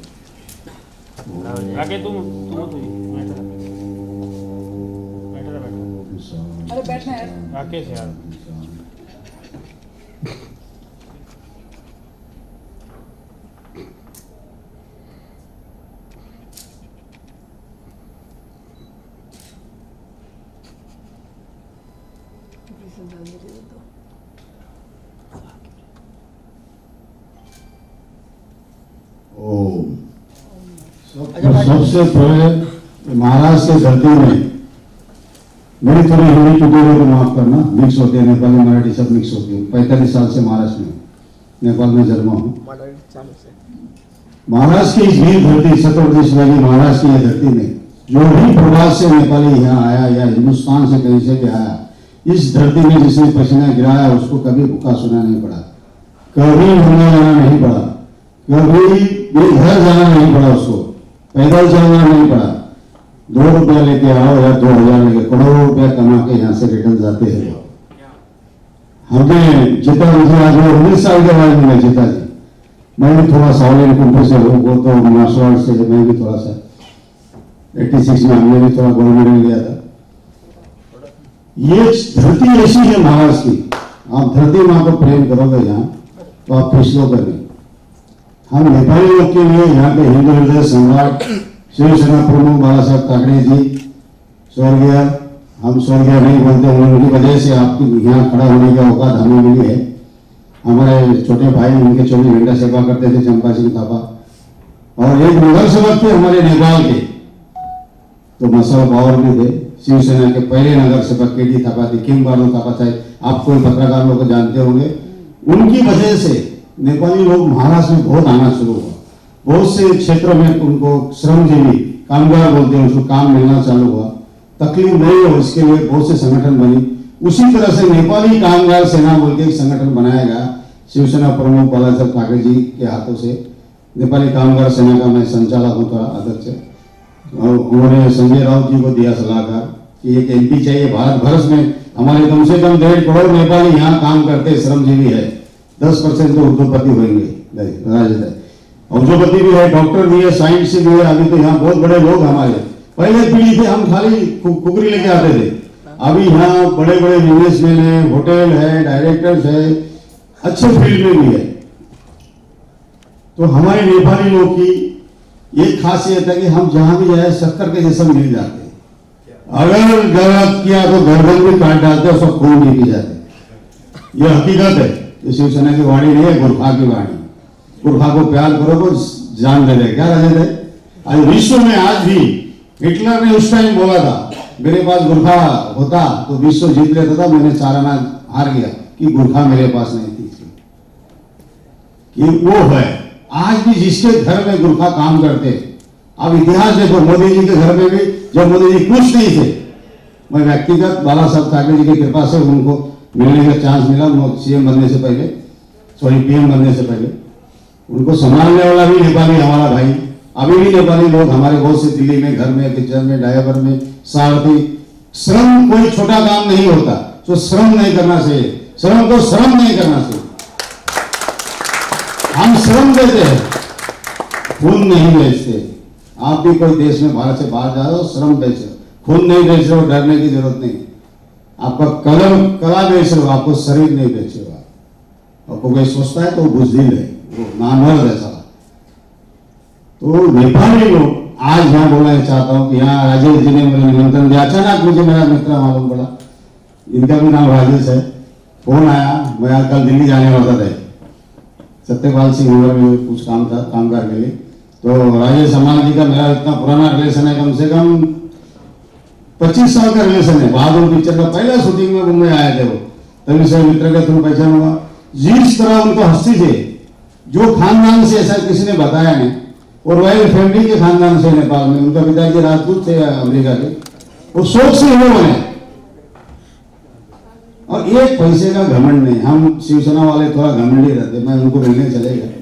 सबसे पहले महाराष्ट्र के धरती में मेरी थोड़ी हिंदी टुकड़े को माफ करना, मिक्स होते हैं नेपाली मराठी सब मिक्स होते हैं. पैंतालीस साल से महाराष्ट्र में नेपाल में जन्मा हूँ. महाराष्ट्र की इस धरती सतरदेश वाली महाराष्ट्र की धरती में जो भी प्रवास से नेपाली यहाँ आया या हिंदुस्तान से कहीं से भी आया, इस धरती में जिसने पसीना गिराया उसको कभी भूखा सुना नहीं पड़ा, कभी होने जाना नहीं पड़ा, कभी घर जाना नहीं पड़ा, उसको पैदल जाना नहीं पड़ा. दो रुपया लेके आओ या दो हजार लेके करोड़ों रुपया कमा के यहाँ से रिटर्न जाते हैं. हमने जीता मुझे आज उन्नीस साल के बाद में जीता जी. मैं भी थोड़ा सावलिन कुंभ से हूँ, तो मार्शल आर्ट से मैं भी थोड़ा सा एट्टी सिक्स में हमने भी थोड़ा गोल्ड मेडल लिया था. ये धरती ऐसी है महाराष्ट्र की, आप धरती माँ को प्रेम करोगे यहाँ तो आप फिसलोगे नहीं. हम नेपाली लोग के लिए यहाँ पे हिंदू हृदय सम्राट शिवसेना प्रमुख बाला साहब ठाकरे जी स्वर्गीय, हम स्वर्गीय नहीं बोलते, उनकी वजह से आपकी यहाँ खड़ा होने का औकात हमें मिली है. हमारे छोटे भाई उनके चौबीस घंटा सेवा करते थे चंपा सिंह थापा, और एक मुगल सवक थे हमारे नेपाल के, तो मसव बावर भी थे शिवसेना के पहले नगर सेवक के डी थापा थे, किम बालो थापा साहब, आप कोई पत्रकार लोग को जानते होंगे. उनकी वजह से नेपाली लोग महाराष्ट्र में बहुत आना शुरू हुआ. बहुत से क्षेत्रों में उनको श्रमजीवी कामगार बोलते हैं, उसको काम मिलना चालू हुआ, तकलीफ नहीं हो, इसके लिए बहुत से संगठन बनी. उसी तरह से नेपाली कामगार सेना बोल के एक संगठन बनाया गया शिवसेना प्रमुख बाला साहब ठाकरे जी के हाथों से. नेपाली कामगार सेना का मैं संचालक हूँ थोड़ा अध्यक्ष, और उन्होंने संजय राउत जी को दिया सलाहकार कि एक एम पी चाहिए भारत वर्ष में. हमारे कम से कम डेढ़ करोड़ नेपाली यहाँ काम करते श्रमजीवी है, दस परसेंट तो उद्योगपति होंगे, उद्योगपति भी है, डॉक्टर भी है, साइंस भी है. अभी तो यहाँ बहुत बड़े लोग हमारे पहले पीढ़ी थे, हम खाली कुकरी लेके आते थे. अभी यहाँ बड़े बड़े बिजनेसमैन है, होटल है, डायरेक्टर्स है, अच्छे फील्ड में भी है। तो हमारे नेपाली लोग की एक खासियत है कि हम जहां भी जाए शक्कर के जैसा मिल जाते हैं, अगर गलत किया तो गर्दन भी काट डालते हैं, उसको खून नहीं पी जाते। यह हकीकत है, ये शिवसेना की वाणी नहीं है, गुरखा की वाणी। गुरखा को प्यार करो, जान दे रहे क्या राजेंद्र। आज विश्व में आज भी हिटलर ने उस टाइम बोला था, मेरे पास गुरखा होता तो विश्व जीत लेता था, मैंने चाराना हार गया कि गुरखा मेरे पास नहीं थी। कि वो है आज भी जिसके घर में गुरखा काम करते। अब इतिहास देखो, मोदी जी के घर में भी जब मोदी जी कुछ नहीं थे, मैं व्यक्तिगत बाला साहब ठाकरे जी की कृपा से उनको मिलने का चांस मिला। सीएम बनने से पहले सॉरी पीएम बनने से पहले उनको संभालने वाला भी नेपाली हमारा भाई। अभी भी नेपाली लोग हमारे बहुत से दिल्ली में, घर में, किचन में, ड्राइवर में, सारथी। श्रम कोई छोटा काम नहीं होता, तो श्रम नहीं करना चाहिए, श्रम को श्रम नहीं करना चाहिए। हम श्रम देते हैं, खून नहीं बेचते। आप भी कोई देश में भारत से बाहर जा रहे हो, श्रम बेच रहे हो, खून नहीं बेच रहे हो, डरने की जरूरत नहीं। आपका कलम कला बेच रहे हो, आपको शरीर नहीं बेच रहे हो। आपको कोई सोचता है तो बुजदिल है, वो नामर्द है। तो नेपाली लोग आज यहाँ बोलना चाहता हूँ कि यहाँ राजेश जी ने मेरा निमंत्रण दिया। अचानक मुझे मेरा मित्र मालूम पड़ा, इनका भी नाम राजेश है। फोन आया, मैं कल दिल्ली जाने वाला था, सत्यपाल सिंह हुआ में कुछ काम था, काम के लिए। तो राजेश समाज जी का मेरा इतना पुराना रिलेशन है, कम से कम पच्चीस साल का रिलेशन है। बहादुर पिक्चर का पहला शूटिंग में मुंबई आए थे वो, तभी से मित्र के थ्रू पहचान हुआ। जिस तरह उनको हंसी थी, जो खानदान से ऐसा किसी ने बताया नहीं, और रॉयल फैमिली के खानदान से नेपाल में, उनका पिताजी राजपूत थे अमेरिका के, वो शोक से हुए बने। और एक पैसे का घमंड नहीं, हम शिवसेना वाले थोड़ा घमंडी रहते। मैं उनको मिलने चले गए,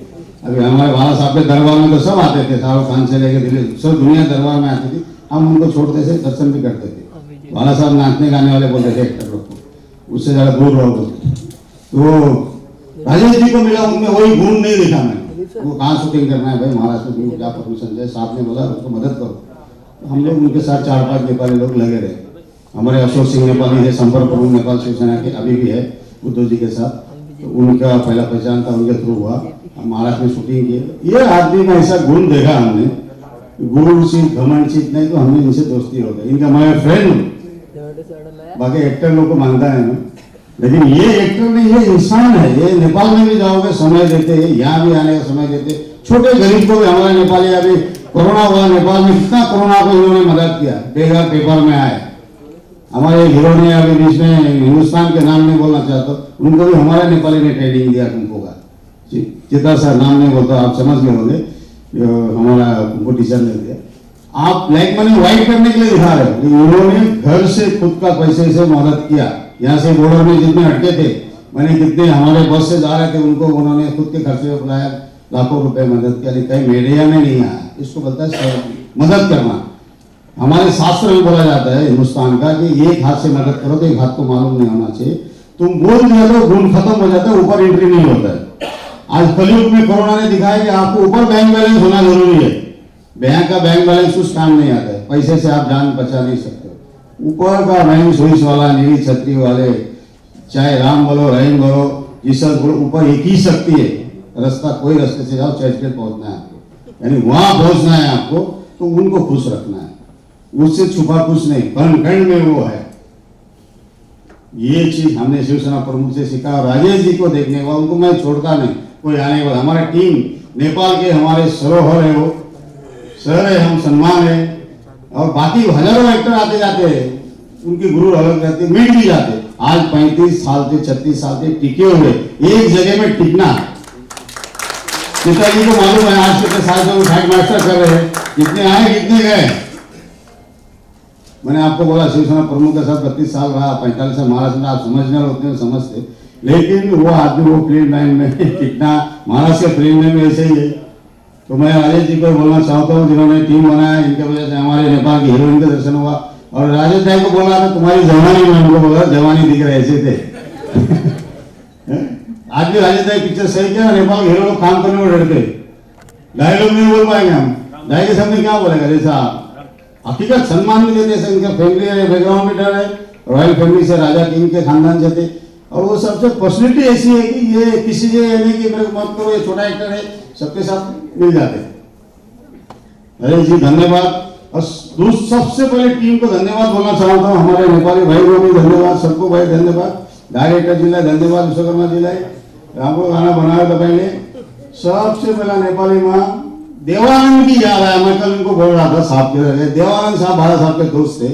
अभी हमारे बाला साहब के दरबार में तो सब आते थे, शाहरुख खान से लेकर दिल्ली सब दुनिया दरबार में आती थी। हम उनको छोड़ते थे, दर्शन भी करते थे। बाला साहब नाचने गाने वाले बोलते थे एक्टर लोग को, उससे ज़्यादा दूर रहो बोलते। तो राजेश जी को मिला, उनमें वही गुण नहीं दिखा मैंने। वो कहाँ शूटिंग करना है भाई, महाराष्ट्र में क्या परमिशन है, साथ ने बोला उसको मदद करो। हम लोग उनके साथ चार पांच नेपाली लोग लगे रहे। हमारे अशोक सिंह नेपाली थे, संपर्क प्रमुख नेपाल शिवसेना के, अभी भी है उद्धव जी के साथ। तो उनका पहला पहचान था, उनके थ्रू हुआ। हम महाराष्ट्र में शूटिंग किए। ये आदमी में ऐसा गुण देखा हमने, गुरु सिंह घमंड सीख नहीं, तो हमने इनसे दोस्ती हो गई। इनका हमारे फ्रेंड, बाकी एक्टर लोग को मानता है, लेकिन ये एक्टर नहीं, ये इंसान है। ये नेपाल में भी जाओगे समय देते हैं, यहाँ भी आने का समय देते। छोटे गरीब को भी हमारे नेपाली, अभी कोरोना हुआ नेपाल में, कितना कोरोना को इन्होंने मदद किया। बेघर पेपर में आए हमारे हीरो ने, अभी बीच में हिंदुस्तान के नाम नहीं बोलना चाहता, उनको भी हमारे नेपाली ने ट्रेनिंग दिया। तुमको का जितना सा नाम नहीं बोलता, आप समझ गए होंगे, हमारा तुमको टीचर ने दिया। आप ब्लैक मनी व्हाइट करने के लिए दिखा रहे हो। उन्होंने घर से खुद का पैसे से मदद किया। यहाँ से बॉर्डर में जितने हटके थे, मैंने कितने हमारे बस से जा रहे थे, उनको उन्होंने खुद के खर्चे में बुलाया, लाखों रुपए मदद किया। कहीं मीडिया में नहीं आया। इसको बोलता है मदद करना। हमारे शास्त्र में बोला जाता है हिंदुस्तान का कि एक हाथ से मदद करो तो एक हाथ को मालूम नहीं होना चाहिए। तुम बोल दिया तो गुण खत्म हो जाता है, ऊपर एंट्री नहीं होता है। आज कलयुग में कोरोना ने दिखाया कि आपको ऊपर बैंक बैलेंस होना जरूरी है। बैंक का बैंक बैलेंस कुछ काम नहीं आता है, पैसे से आप जान बचा नहीं सकते। ऊपर का रहीम सुइस वाला, नीली छतरी वाले, चाहे राम बोलो रहीम बोलो, जिसल बोलो, ऊपर एक ही शक्ति है। रास्ता कोई रास्ते से जाओ, चर्च पे पहुंचना है आपको, यानी वहाँ पहुंचना है आपको। तो उनको खुश रखना है, उससे छुपा कुछ नहीं, कण कण में वो है। ये चीज हमने शिवसेना प्रमुख से सीखा। राजेश जी को देखने वाला, उनको मैं छोड़ता नहीं, कोई आने वाला। हमारा टीम नेपाल के हमारे सरोहर है, वो सर है, हम सम्मान है। और बाकी हजारों एक्टर आते जाते हैं, उनके गुरु अलग रहते, मिट भी जाते। आज पैंतीस साल से, छत्तीस साल से टिके हुए, एक जगह में टिकना। पिताजी को मालूम है, आज के साथ में हेड मास्टर कर रहे हैं, कितने आए कितने गए। मैंने आपको बोला शिवसेना प्रमुख के साथ बत्तीस साल रहा, पैंतालीस साल महाराष्ट्र में। आप समझने होते हैं, समझते, लेकिन वो आदमी वो फिल्म लाइन में टिकना, महाराष्ट्र के फिल्म लाइन में ऐसे ही है। तो मैं राजेश जी को बोलना चाहता हूँ, जिन्होंने टीम बनाया, इनके वजह से हमारे नेपाल की हीरोइन का दर्शन हुआ। और राजेश भाई को बोला था, तुम्हारी जवानी में हमको बोला, जवानी दिख रहे ऐसे थे। आज भी राजेश भाई पिक्चर सही किया, नेपाल के हीरो लोग काम करने को डरते, डायलॉग नहीं बोल पाएंगे हम। डायलॉग सामने क्या बोलेगा जैसा हकीकत सम्मान भी देते। इनका फैमिली बैकग्राउंड भी डर है, रॉयल फैमिली से, राजा किंग के खानदान से थे। और वो सबसे पर्सनैलिटी ऐसी है कि ये किसी से यानी कि मेरे को मत करो, ये छोटा एक्टर है, सबके साथ मिल जाते हैं। अरे जी धन्यवाद। और सबसे पहले टीम को धन्यवाद बोलना चाहता हूँ, हमारे नेपाली भाई को भी धन्यवाद, सबको भाई धन्यवाद, डायरेक्टर जिला धन्यवाद, विश्वकर्मा जिला राम्रो गाना बनाया तपाईँले। सबसे पहला नेपाली माँ देवानंद की याद आया, मैं कल उनको बोल रहा था साहब के, देवानंद साहब भारत साहब के दोस्त थे,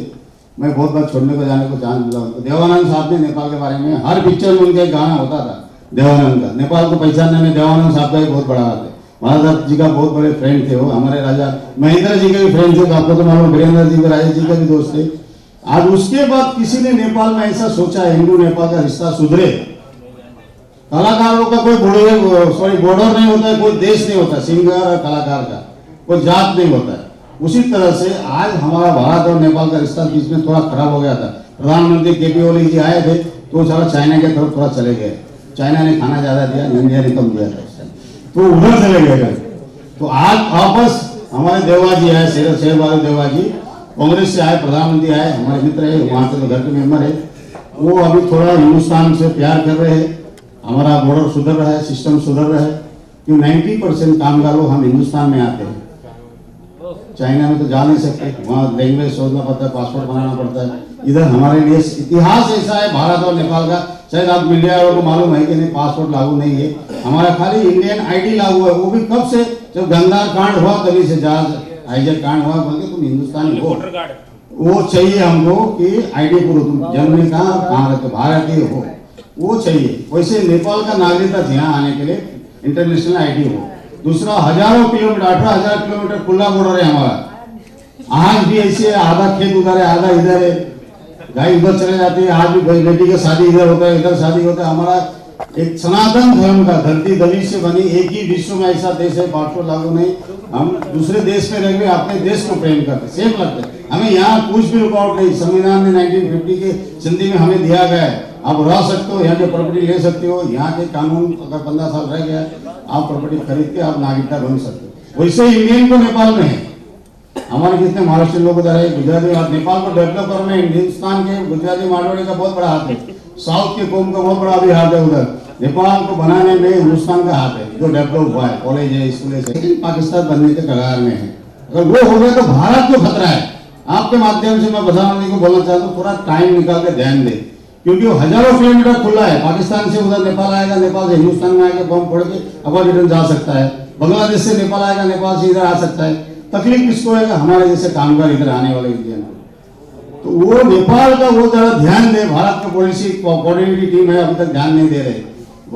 मैं बहुत बार छोड़ने को जाने को जान मिला उनको। देवानंद साहब ने नेपाल के बारे में हर पिक्चर में उनका एक गाना होता था देवानंद का, नेपाल को पहचानने में देवानंद साहब का एक बहुत बड़ा हाथ है। महाराज जी का बहुत बड़े फ्रेंड थे वो, हमारे राजा महेंद्र जी के भी फ्रेंड थे, आपको तो मालूम वीरेंद्र जी के, राजेश जी का भी दोस्त थे। आज उसके बाद किसी ने नेपाल में ऐसा सोचा हिंदू नेपाल का रिश्ता सुधरे, कलाकारों का कोई बॉर्डर सॉरी बॉर्डर नहीं होता है, कोई देश नहीं होता सिंगर और कलाकार का, कोई जात नहीं होता है। उसी तरह से आज हमारा भारत और नेपाल का रिश्ता बीच में थोड़ा खराब हो गया था। प्रधानमंत्री के पी ओली जी आए थे तो सारा चाइना के तरफ थोड़ा चले गए, चाइना ने खाना ज्यादा दिया, इंडिया ने कम दिया था, तो उधर चले गए। तो आज वापस हमारे देवा जी आए, शेर शेर वाले देवा जी कांग्रेस से आए, प्रधानमंत्री आए, हमारे मित्र है, वहाँ के घर के मेम्बर है, वो अभी थोड़ा हिंदुस्तान से प्यार कर रहे हैं, हमारा बॉर्डर सुधर रहा है, सिस्टम सुधर रहा है। क्यों नाइन्टी परसेंट कामगार लोग हम हिंदुस्तान में आते हैं, चाइना में तो जा नहीं सकते, वहाँ लैंग्वेज सोचना पड़ता है, पासपोर्ट बनाना पड़ता है। इधर हमारे लिए इतिहास ऐसा है भारत और नेपाल का, शायद आप मीडिया वालों को मालूम है कि नहीं, पासपोर्ट लागू नहीं है हमारा, खाली इंडियन आईडी लागू है, वो भी कब से, जब गंगार कांड हुआ तभी से, जहाज हाईजैक कांड हुआ, बल्कि तुम हिंदुस्तानी हो, वो चाहिए हमको कि आईडी करो, तुम जन्म कहाँ कहाँ भारतीय हो, वो चाहिए। वैसे नेपाल का नागरिकता यहाँ आने के लिए इंटरनेशनल आईडी हो। दूसरा हजारों किलोमीटर अठारह हजार किलोमीटर खुला बॉर्डर है हमारा, आज भी ऐसे आधा खेत उधर है, आधा इधर है, गाय उधर चले जाती है, आज भी बेटी का शादी इधर होता है, इधर शादी होता है। हमारा एक सनातन धर्म का धरती दलित से बनी एक ही विश्व में ऐसा देश है, पासपोर्ट लागू नहीं, हम दूसरे देश में रह गए, अपने देश को प्रेम करते सेफ लगते हैं, हमें यहाँ कुछ भी रुकावट नहीं। संविधान में नाइनटीन फिफ्टी के संधि में हमें दिया गया है, आप रह सकते हो, यहाँ के प्रॉपर्टी ले सकते हो, यहाँ के कानून अगर पंद्रह साल रह गया आप प्रॉपर्टी खरीद के आप नागरिकता बन सकते हो। वैसे इंडियन को नेपाल में है, हमारे कितने महाराष्ट्र लोग उधर है, गुजराती, और नेपाल को डेवलप करने हिंदुस्तान के गुजराती मारवाड़ी का बहुत बड़ा हाथ है, साउथ के कौम का बहुत बड़ा भी हाथ है, उधर नेपाल को बनाने में हिंदुस्तान का हाथ है जो डेवलप हुआ है, कॉलेज है, स्कूल है। लेकिन पाकिस्तान बनने के कगार में है, अगर वो हो गया तो भारत को खतरा है। आपके माध्यम से मैं बसाना जी को बोलना चाहता हूँ, थोड़ा टाइम निकाल के ध्यान दे, क्योंकि वो हजारों किलोमीटर खुला है, पाकिस्तान से उधर नेपाल आएगा, नेपाल से हिंदुस्तान में आएगा, बम फोड़ के अबाउट रिटर्न जा सकता है, बांग्लादेश से नेपाल आएगा, नेपाल से इधर आ सकता है। तकलीफ किसको है, हमारे जैसे कामगार इधर आने वाले इंडियन। तो वो नेपाल का वो जरा ध्यान दे, भारत की पॉलिसी कोऑर्डिनेटिंग टीम है अभी तक ध्यान नहीं दे रहे।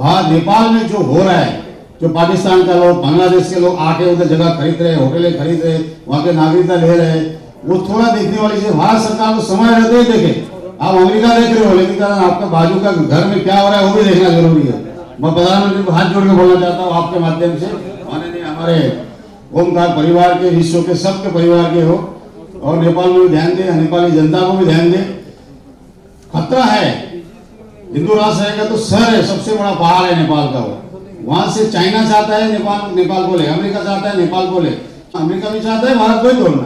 भारत नेपाल में जो हो रहा है, जो पाकिस्तान का लोग, बांग्लादेश के लोग आके उधर जगह खरीद रहे, होटलें खरीद रहे, वहाँ के नागरिकता ले रहे, वो थोड़ा देखने वाली चीज भारत सरकार को समय रहते ही देखे। आप अमेरिका देख रहे हो, लेकिन आपका बाजू का घर में क्या हो रहा है वो भी देखना जरूरी है। मैं प्रधानमंत्री को हाथ जोड़ के बोलना चाहता हूँ, आपके माध्यम से माननीय हमारे ओमकार परिवार के, विश्व के, सबके परिवार के हो, और नेपाल में भी ध्यान दें, नेपाली जनता को भी ध्यान दें। खतरा है, हिंदू राष्ट्र रहेगा तो सर है, सबसे बड़ा पहाड़ है नेपाल का वो, वहाँ से चाइना चाहता है नेपाल नेपाल को ले, अमेरिका चाहता है नेपाल को ले, अमेरिका भी चाहता है भारत को ही जोड़ना,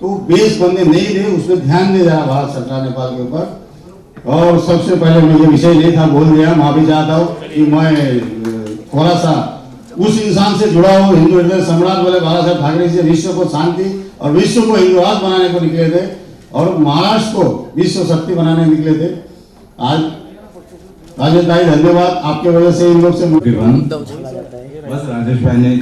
तो बेस बनने नहीं दे, उसमें ध्यान दे रहा भारत सरकार नेपाल के ऊपर। और सबसे पहले मुझे विषय नहीं था, बोल दिया, माफी चाहता हूँ कि मैं थोड़ा सा उस इंसान से जुड़ा हूँ, हिंदू हृदय सम्राट बोले बाला साहब ठाकरे से, विश्व को शांति और विश्व को हिंदू राष्ट्र बनाने को निकले थे, और महाराष्ट्र को विश्व शक्ति बनाने निकले थे। आज राजेश भाई धन्यवाद, आपके वजह से इन लोग से बस राजेश भाई ने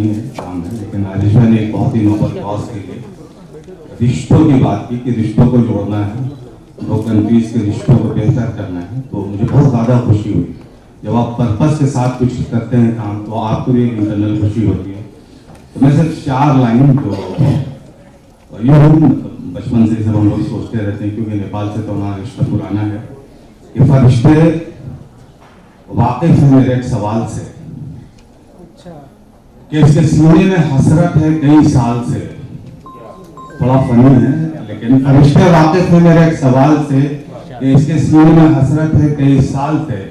काम है, लेकिन राजेश भाई ने एक बहुत ही नोबल कॉज के लिए रिश्तों की बात की कि रिश्तों को जोड़ना है, दो कंट्रीज के रिश्तों को बेहतर करना है, तो मुझे बहुत ज़्यादा खुशी हुई। जब आप पर्पस के साथ कुछ करते हैं काम तो आपको भी एक इंटरनल खुशी होती है। तो मैं सिर्फ चार लाइन जो ये हूँ, बचपन से सब हम लोग सोचते रहते हैं, क्योंकि नेपाल से तो हमारा रिश्ता पुराना है, कि फरिश्ते वाकिफ है मेरे एक सवाल से कि इसके सीने में हसरत है कई साल से, थोड़ा फनी है लेकिन फरिश्ते वाकिफ है मेरे एक सवाल से कि इसके सीने में हसरत है कई साल से,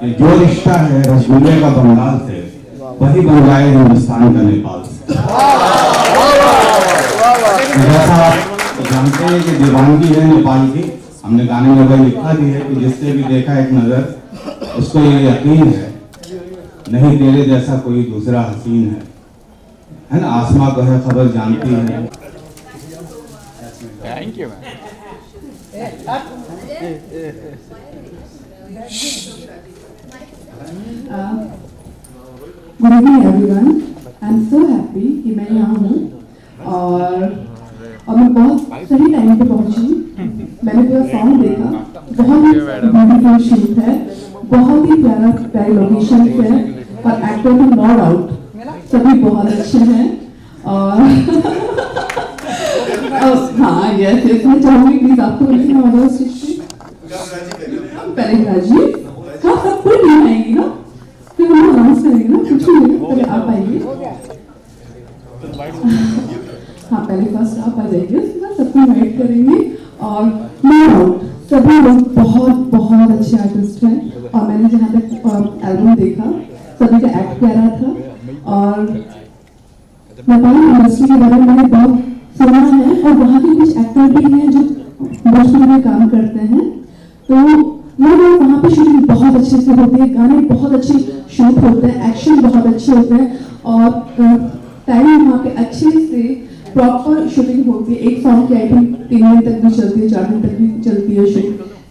कि जो रिश्ता है रसगुल्ले का बंगाल से वही बन जाए हिंदुस्तान का नेपाल से। जैसा आप जानते हैं कि दीवानगी है नेपाल की, हमने गाने में वही लिखा भी है कि जिससे भी देखा एक नज़र उसको ये यकीन है नहीं तेरे जैसा कोई दूसरा हसीन है, है ना। आसमा को है खबर जानती है। Thank you. Good evening everyone. I am so happy कि मैं यहाँ हूँ और और मैं बहुत सही टाइम पे पहुँची। मैंने पूरा सॉन्ग देखा, बहुत ही ब्यूटीफुल शूट है, बहुत ही प्यारा प्यारी लोकेशन है और एक्टर में नो डाउट सभी बहुत अच्छे हैं। और हाँ यस यस मैं चाहूँगी प्लीज आपको लिखना होगा उस चीज की पहले राजीव। हाँ सब कोई नहीं आएगी ना, फिर हम आराम से आएंगे ना, कुछ नहीं पहले आप आइए। हाँ पहले फर्स्ट आप आ जाइए, सबको इन्वाइट करेंगे। और मैं सभी लोग बहुत बहुत अच्छे आर्टिस्ट हैं और मैंने जहाँ तक एल्बम देखा सभी का एक्ट प्यारा था। और नेपाली इंडस्ट्री के बारे में मैंने बहुत सुना है और वहाँ के कुछ एक्टर भी हैं जो भोजपुरी में काम करते हैं, तो मैं लोग वहाँ पे शूटिंग बहुत अच्छे से होती है, गाने बहुत अच्छे शूट होते हैं, एक्शन बहुत अच्छे होते हैं और टाइम वहाँ पे अच्छे से प्रॉपर शूटिंग होती है। एक सॉन्ग की आई थिंक तीन दिन तक भी चलती है, चार दिन तक भी चलती है शूट।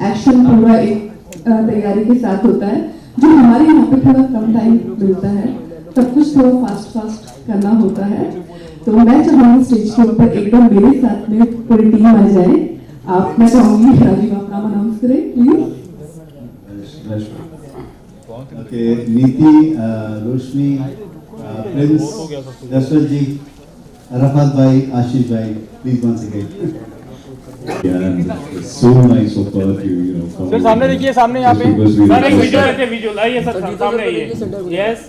एक्शन पूरा एक तैयारी के साथ होता है जो हमारे यहाँ पे थोड़ा कम टाइम मिलता है, सब कुछ थोड़ा फास्ट फास्ट करना होता है। तो मैं चाहूँगी स्टेज के ऊपर एकदम मेरे साथ में पूरी टीम आ जाए। आप मैं चाहूँगी राजीव आप नाम अनाउंस करें प्लीज। ओके नीति, रोशनी, प्रिंस, दशरथ जी, अराफात भाई, आशीष भाई, प्लीज वंस अगेन। सर सामने देखिए, सामने यहाँ पे विजुअल आइए सर, सामने आइए। यस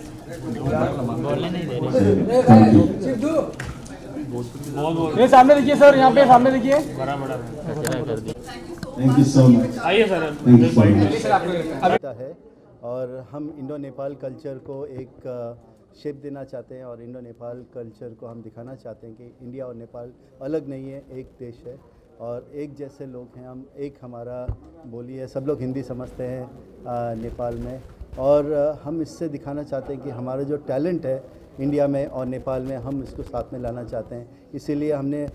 ये सामने देखिए सर, यहाँ पे सामने देखिए। Thank you so much. आइए सर। और हम इंडो नेपाल कल्चर को एक शेप देना चाहते हैं और इंडो नेपाल कल्चर को हम दिखाना चाहते हैं कि इंडिया और नेपाल अलग नहीं है, एक देश है और एक जैसे लोग हैं हम, एक हमारा बोली है, सब लोग हिंदी समझते हैं नेपाल में। और हम इससे दिखाना चाहते हैं कि हमारा जो टैलेंट है इंडिया में और नेपाल में, हम इसको साथ में लाना चाहते हैं। इसीलिए हमने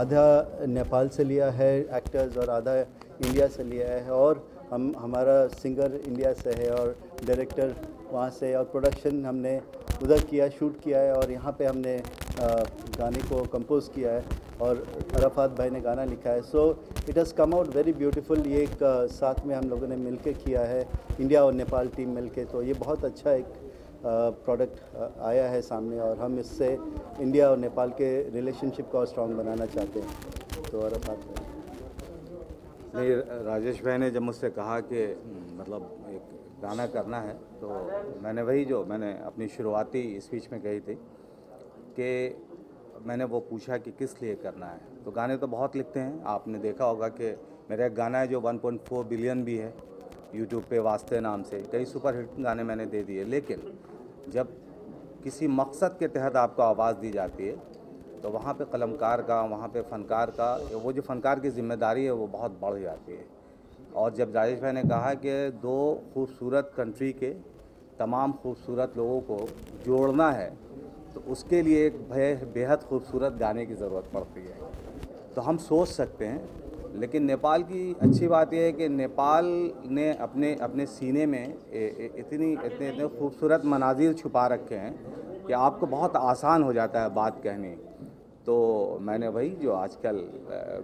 आधा नेपाल से लिया है एक्टर्स और आधा इंडिया से लिया है और हम हमारा सिंगर इंडिया से है और डायरेक्टर वहाँ से और प्रोडक्शन हमने उधर किया, शूट किया है और यहाँ पे हमने गाने को कंपोज़ किया है और अराफात भाई ने गाना लिखा है। So it has come out very beautiful. ये एक साथ में हम लोगों ने मिलके किया है, इंडिया और नेपाल टीम मिलके, तो ये बहुत अच्छा एक प्रोडक्ट आया है सामने और हम इससे इंडिया और नेपाल के रिलेशनशिप को स्ट्रॉन्ग बनाना चाहते हैं। तो अराफात भाई नहीं, राजेश भाई ने जब मुझसे कहा कि मतलब एक गाना करना है तो मैंने वही जो मैंने अपनी शुरुआती स्पीच में कही थी कि मैंने वो पूछा कि किस लिए करना है। तो गाने तो बहुत लिखते हैं, आपने देखा होगा कि मेरा एक गाना है जो वन पॉइंट फोर बिलियन भी है यूट्यूब पे वास्ते नाम से, कई सुपरहिट गाने मैंने दे दिए। लेकिन जब किसी मकसद के तहत आपको आवाज़ दी जाती है तो वहाँ पे कलमकार का, वहाँ पे फ़नकार का, वो जो फ़नकार की जिम्मेदारी है वो बहुत बढ़ जाती है। और जब राजेश भाई ने कहा कि दो खूबसूरत कंट्री के तमाम खूबसूरत लोगों को जोड़ना है तो उसके लिए एक बेहद खूबसूरत गाने की ज़रूरत पड़ती है, तो हम सोच सकते हैं। लेकिन नेपाल की अच्छी बात यह है कि नेपाल ने अपने अपने सीने में इतनी इतने इतने खूबसूरत मनाजिर छुपा रखे हैं कि आपको बहुत आसान हो जाता है बात कहनी। तो मैंने वही जो आजकल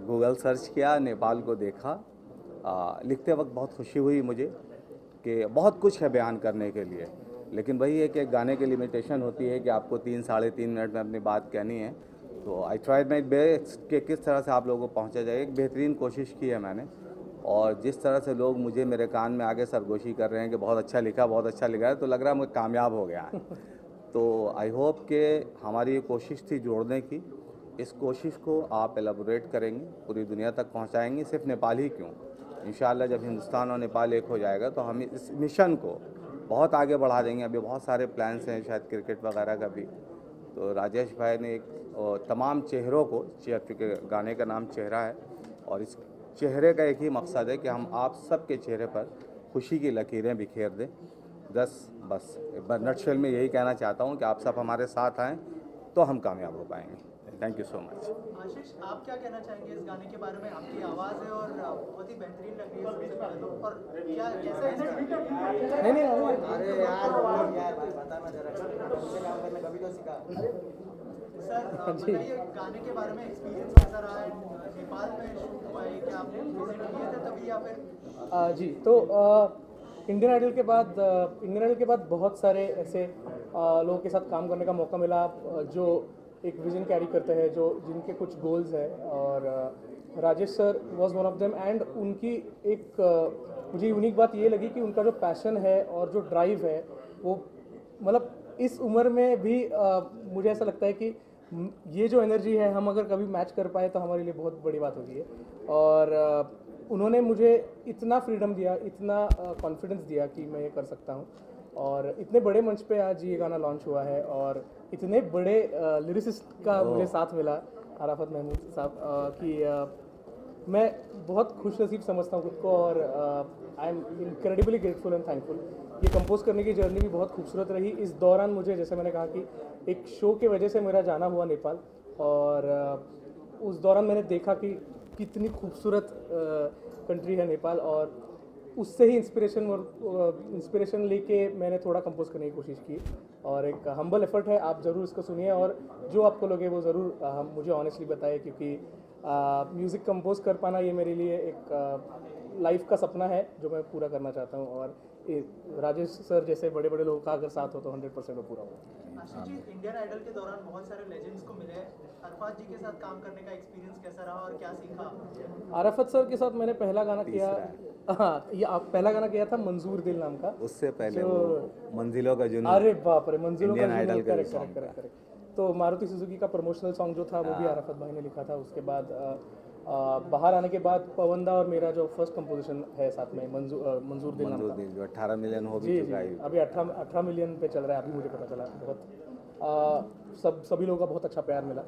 गूगल सर्च किया, नेपाल को देखा, आ, लिखते वक्त बहुत खुशी हुई मुझे कि बहुत कुछ है बयान करने के लिए। लेकिन वही है कि गाने की लिमिटेशन होती है कि आपको तीन साढ़े तीन मिनट में अपनी बात कहनी है। तो आई ट्राइड माय बेस्ट कि किस तरह से आप लोगों को पहुंचा जाए, एक बेहतरीन कोशिश की है मैंने। और जिस तरह से लोग मुझे मेरे कान में आगे सरगोशी कर रहे हैं कि बहुत अच्छा लिखा, बहुत अच्छा लिखा है, तो लग रहा है मैं कामयाब हो गया। तो आई होप कि हमारी ये कोशिश थी जोड़ने की, इस कोशिश को आप एलबोरेट करेंगे, पूरी दुनिया तक पहुँचाएँगे, सिर्फ नेपाल ही क्यों। इंशाल्लाह जब हिंदुस्तान और नेपाल एक हो जाएगा तो हम इस मिशन को बहुत आगे बढ़ा देंगे। अभी बहुत सारे प्लान्स हैं, शायद क्रिकेट वगैरह का भी। तो राजेश भाई ने एक तमाम चेहरों को, चेहरे के गाने का नाम चेहरा है और इस चेहरे का एक ही मकसद है कि हम आप सब के चेहरे पर खुशी की लकीरें बिखेर दें। दस बस एक बार नटशेल में यही कहना चाहता हूँ कि आप सब हमारे साथ आएँ तो हम कामयाब हो पाएंगे। Thank you so much. Ashish, आप क्या कहना चाहेंगे इस गाने के बारे में? आपकी आवाज़ है और बहुत ही बेहतरीन लग रही है, और क्या कैसा? नहीं नहीं, अरे यार बताना जरा, कभी तो सीखा सर। बताइए गाने के बारे में, एक्सपीरियंस कैसा रहा है? नेपाल में शूट हुआ है क्या? आपने विजिट किए थे तभी या फिर? जी, तो इंडियन आइडल के बाद इंडियन आइडल के बाद बहुत सारे ऐसे लोगों के साथ काम करने का मौका मिला जो एक विजन कैरी करते हैं, जो जिनके कुछ गोल्स हैं, और Rajesh sir was one of them. And उनकी एक मुझे यूनिक बात ये लगी कि उनका जो पैशन है और जो ड्राइव है वो मतलब इस उम्र में भी आ, मुझे ऐसा लगता है कि ये जो एनर्जी है हम अगर कभी मैच कर पाए तो हमारे लिए बहुत बड़ी बात होती है। और आ, उन्होंने मुझे इतना फ्रीडम दिया, इतना कॉन्फिडेंस दिया कि मैं ये कर सकता हूँ, और इतने बड़े मंच पे आज ये गाना लॉन्च हुआ है, और इतने बड़े लिरिसिस्ट का मुझे साथ मिला, अराफत महमूद साहब, कि आ, मैं बहुत खुश नसीब समझता हूँ खुद को, और I am incredibly grateful and thankful. ये कंपोज़ करने की जर्नी भी बहुत खूबसूरत रही। इस दौरान मुझे, जैसे मैंने कहा कि एक शो के वजह से मेरा जाना हुआ नेपाल, और आ, उस दौरान मैंने देखा कि कितनी खूबसूरत कंट्री है नेपाल, और उससे ही इंस्पिरेशन इंस्पिरेशन लेके मैंने थोड़ा कंपोज करने की कोशिश की, और एक हम्बल एफर्ट है। आप ज़रूर इसको सुनिए, और जो आपको लगे वो ज़रूर हम मुझे ऑनेस्टली बताएं, क्योंकि म्यूज़िक कंपोज कर पाना ये मेरे लिए एक लाइफ का सपना है जो मैं पूरा करना चाहता हूँ, और राजेश सर जैसे बड़े बड़े लोगों का अगर साथ हो तो हंड्रेड परसेंट वो पूरा होगा। आशीष जी, इंडियन आइडल के दौरान बहुत सारे लेजेंड्स को मिले, अराफत जी के साथ काम करने का एक्सपीरियंस कैसा रहा और क्या सीखा? अराफत सर के साथ मैंने पहला गाना किया, हाँ ये आप पहला गाना किया था मंजूर दिल नाम का, उससे पहले तो मंजिलों का जुनून। अरे बाप रे, मंजिलों का जुनून, करेक्ट करेक्ट करेक्ट। तो मारुति सुजुकी का प्रमोशनल सॉन्ग जो था वो भी अराफत भाई ने लिखा था। उसके बाद आ, बाहर आने के बाद पवनदा और मेरा जो फर्स्ट कंपोजिशन है साथ में, मंजू, आ, मंजूर दिल नाम का, जो अठारह मिलियन हो भी चुका है, अभी अठारह अठारह मिलियन पे चल रहा है अभी, मुझे पता चला। बहुत आ, सब सभी लोगों का बहुत अच्छा प्यार मिला,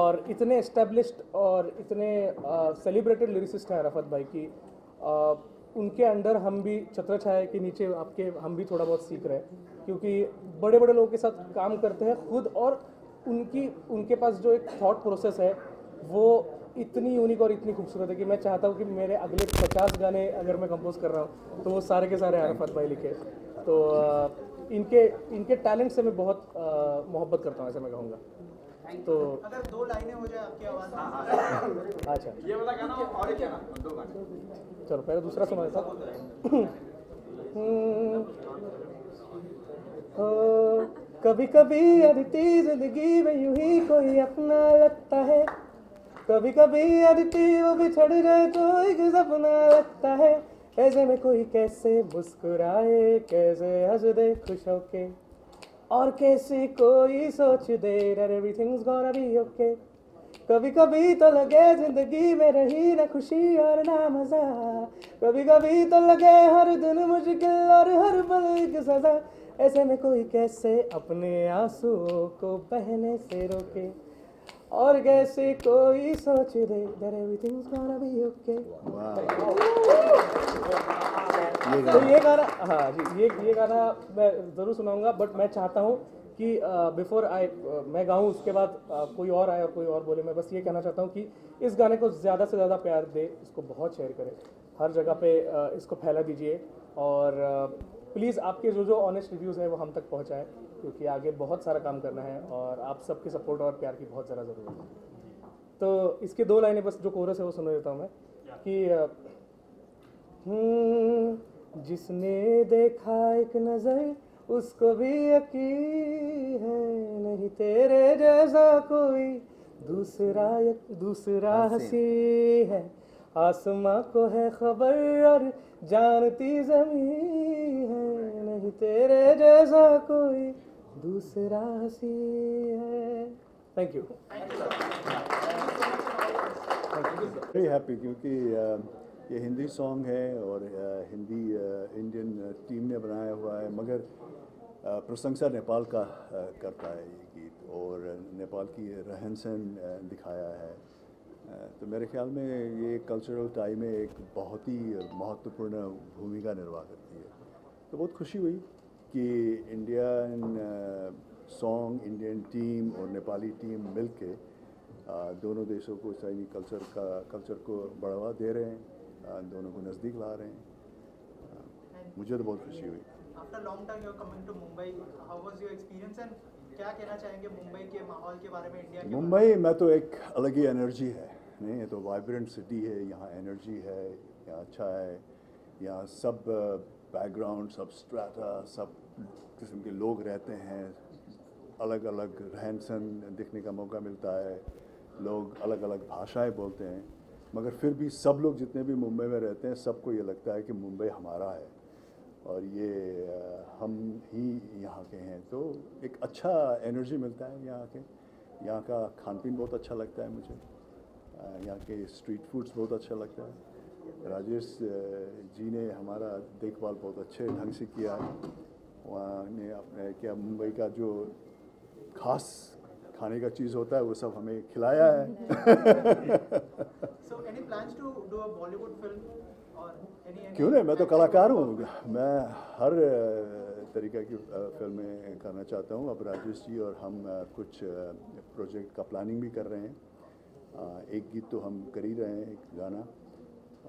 और इतने एस्टेब्लिश्ड और इतने सेलिब्रेटेड लिरिसिस्ट हैं अराफत भाई की, आ, उनके अंडर हम भी छत्र छाया के नीचे आपके हम भी थोड़ा बहुत सीख रहे हैं, क्योंकि बड़े बड़े लोगों के साथ काम करते हैं खुद, और उनकी उनके पास जो एक थॉट प्रोसेस है वो इतनी यूनिक और इतनी खूबसूरत है कि मैं चाहता हूँ कि मेरे अगले पचास गाने अगर मैं कंपोज कर रहा हूँ तो वो सारे के सारे अराफत भाई लिखे। तो इनके इनके टैलेंट से मैं बहुत मोहब्बत करता हूँ, ऐसे मैं कहूँगा। तो अगर दो लाइनें हो जाए आपकी आवाज़, अच्छा ये वाला गाना और क्या गाना, दो गाने, चलो पहले दूसरा सुना था। कभी कभी अदिति जिंदगी में यूं ही कोई अपना लगता है, कभी कभी अदिति वो बिछड़ जाए तो एक सपना लगता है, ऐसे में कोई कैसे मुस्कुराए, कैसे हंस दे खुश होके, और कैसे कोई सोच दे that everything's gonna be okay। कभी कभी तो लगे जिंदगी में रही ना खुशी और ना मजा, कभी कभी तो लगे हर दिन मुश्किल और हर पल एक सजा, ऐसे में कोई कैसे अपने आंसुओं को बहने से रोके, और कैसे कोई सोच दे that everything's gonna be okay। तो ये गाना, हाँ जी, ये ये गाना मैं ज़रूर सुनाऊंगा, बट मैं चाहता हूँ कि बिफोर आई मैं गाऊँ उसके बाद uh, कोई और आए और कोई और बोले। मैं बस ये कहना चाहता हूँ कि इस गाने को ज़्यादा से ज़्यादा प्यार दे, इसको बहुत शेयर करें, हर जगह पे uh, इसको फैला दीजिए, और uh, प्लीज़ आपके जो जो ऑनेस्ट रिव्यूज़ हैं वो हम तक पहुँचाएँ, क्योंकि आगे बहुत सारा काम करना है और आप सबके सपोर्ट और प्यार की बहुत ज़्यादा ज़रूरत है। तो इसके दो लाइनें बस जो कोरस है वो सुना देता हूँ मैं कि जिसने देखा एक नज़र उसको भी यकीन है, नहीं तेरे जैसा कोई दूसरा दूसरा हंसी है, आसमां को है खबर और जानती ज़मीन है, नहीं तेरे जैसा कोई दूसरा हंसी है। थैंक यू, वेरी हैप्पी, क्योंकि ये हिंदी सॉन्ग है और हिंदी इंडियन टीम ने बनाया हुआ है, मगर प्रशंसा नेपाल का करता है ये गीत, और नेपाल की रहन सहन दिखाया है, तो मेरे ख्याल में ये कल्चरल टाई में एक बहुत ही महत्वपूर्ण भूमिका निर्वाह करती है। तो बहुत खुशी हुई कि इंडियन सॉन्ग, इंडियन टीम और नेपाली टीम मिलके दोनों देशों को इसाई कल्चर का कल्चर को बढ़ावा दे रहे हैं, दोनों को नज़दीक ला रहे हैं। मुझे तो बहुत खुशी हुई। After long time you are coming to Mumbai, how was your experience and क्या कहना चाहेंगे मुंबई के माहौल के बारे में, इंडिया के? मुंबई में तो एक अलग ही एनर्जी है, नहीं ये तो वाइब्रेंट सिटी है, यहाँ एनर्जी है, यहाँ अच्छा है, यहाँ सब बैकग्राउंड, सब स्ट्राटा, सब किस्म के लोग रहते हैं, अलग अलग रहन सहन देखने का मौका मिलता है, लोग अलग अलग भाषाएं बोलते हैं, मगर फिर भी सब लोग जितने भी मुंबई में रहते हैं सबको ये लगता है कि मुंबई हमारा है और ये हम ही यहाँ के हैं। तो एक अच्छा एनर्जी मिलता है यहाँ के, यहाँ का खान पीन बहुत अच्छा लगता है मुझे, यहाँ के स्ट्रीट फूड्स बहुत अच्छा लगता है। राजेश जी ने हमारा देखभाल बहुत अच्छे ढंग से किया है, वहाँ ने अपने क्या मुंबई का जो खास खाने का चीज़ होता है वो सब हमें खिलाया है। So any plans to do a Bollywood film or any? क्यों नहीं, मैं तो कलाकार हूँ, मैं हर तरीक़े की फिल्में करना चाहता हूँ। अब राजेश जी और हम कुछ प्रोजेक्ट का प्लानिंग भी कर रहे हैं, एक गीत तो हम कर ही रहे हैं, एक गाना,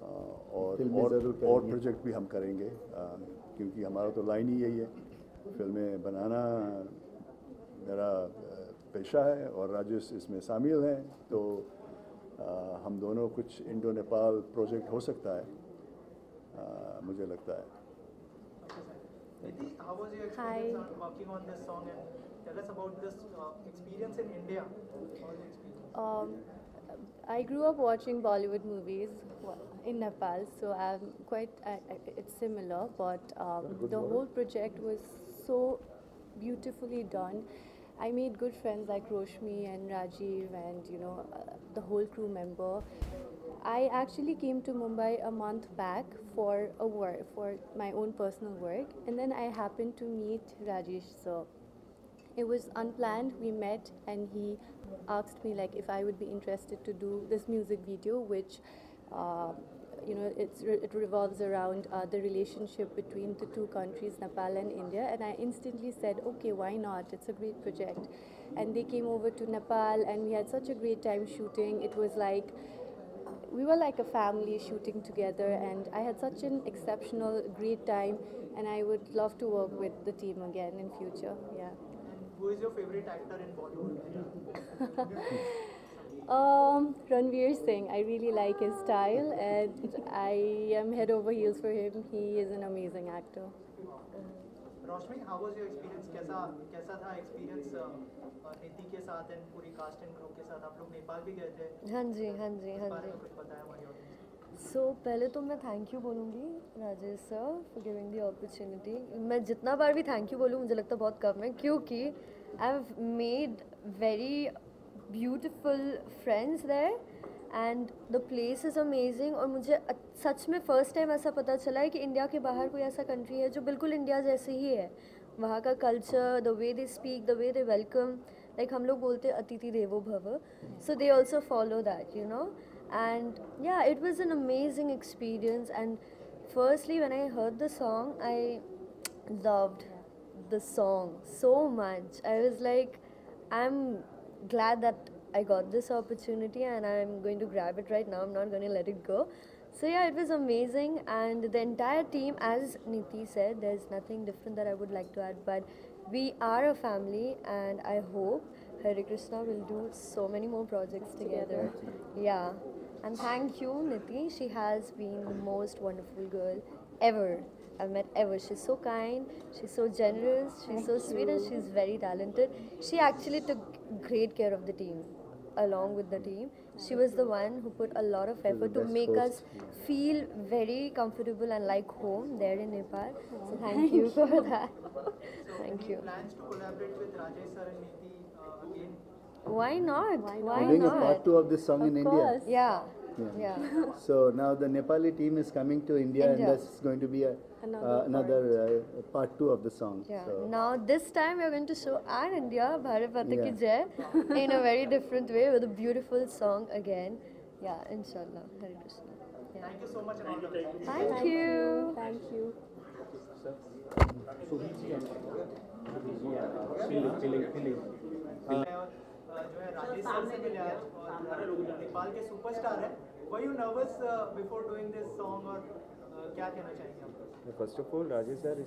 और और, और प्रोजेक्ट भी हम करेंगे क्योंकि हमारा तो लाइन ही यही है, फिल्में बनाना मेरा पेशा है और राजेश इसमें शामिल हैं। तो आ, हम दोनों कुछ इंडो नेपाल प्रोजेक्ट हो सकता है, आ, मुझे लगता है। I grew up watching Bollywood movies in Nepal, so I'm quite I, it's similar, but um, the whole project was so beautifully done. I made good friends like Roshni and Rajiv and you know uh, the whole crew member. I actually came to Mumbai a month back for a work, for my own personal work, and then I happened to meet Rajesh. So it was unplanned. We met and he asked me like if I would be interested to do this music video, which uh, you know it's it revolves around uh, the relationship between the two countries, Nepal and India. And I instantly said, okay, why not? It's a great project. And they came over to Nepal and we had such a great time shooting. It was like we were like a family shooting together, and I had such an exceptional, great time. And I would love to work with the team again in future. Yeah. Who is your favorite actor in Bollywood? um, Ranveer Singh. I really like his style, and I am head over heels for him. He is an amazing actor. Roshni, how was your experience? कैसा कैसा था experience नीति के साथ और पूरी cast and crew के साथ? आप लोग नेपाल भी गए थे? हाँ जी, हाँ जी, हाँ जी। कुछ बताएं हमारी audience। So पहले तो मैं thank you बोलूँगी Rajesh sir for giving the opportunity. मैं जितना बार भी thank you बोलूँ मुझे लगता बहुत कम है, क्योंकि I've made very beautiful friends there and the place is amazing. और मुझे सच में first time ऐसा पता चला है कि इंडिया के बाहर कोई ऐसा country है जो बिल्कुल इंडिया जैसे ही है। वहाँ का culture, the way they speak, the way they welcome, like हम लोग बोलते हैं अतिथि देवो भव, so they also follow that, you know. And yeah, it was an amazing experience. And firstly, when I heard the song, I loved the song so much. I was like, I'm glad that I got this opportunity and I'm going to grab it right now. I'm not going to let it go. So yeah, it was amazing. And the entire team, as Niti said, there's nothing different that I would like to add, but we are a family and I hope Hare Krishna will do so many more projects together. Yeah. And thank you Niti. She has been the most wonderful girl ever I've met ever. She's so kind, she's so generous, she's so sweet, and she's very talented. She actually took great care of the team, along with the team. She was the one who put a lot of effort to make us feel very comfortable and like home there in Nepal. So thank you for that. Thank you. Plans to collaborate with Rajesh sir and Niti again? Why not? Why not? Doing a part two of this song in India. Yeah. Yeah. Yeah. So now the Nepali team is coming to India, India. and that's going to be a, another, uh, another part. Uh, part two of the song. Yeah. So now this time we are going to show our India, Bharat Mata Ki Jai, in a very different way with a beautiful song again. Yeah, inshallah. Hare Krishna. Yeah. Thank you so much. Thank you. Thank you. Thank you. Rajesh sir से मिले हैं और नेपाल के superstar हैं. Were you nervous before doing this song और क्या कहना चाहेंगे आप? First of all, Rajesh sir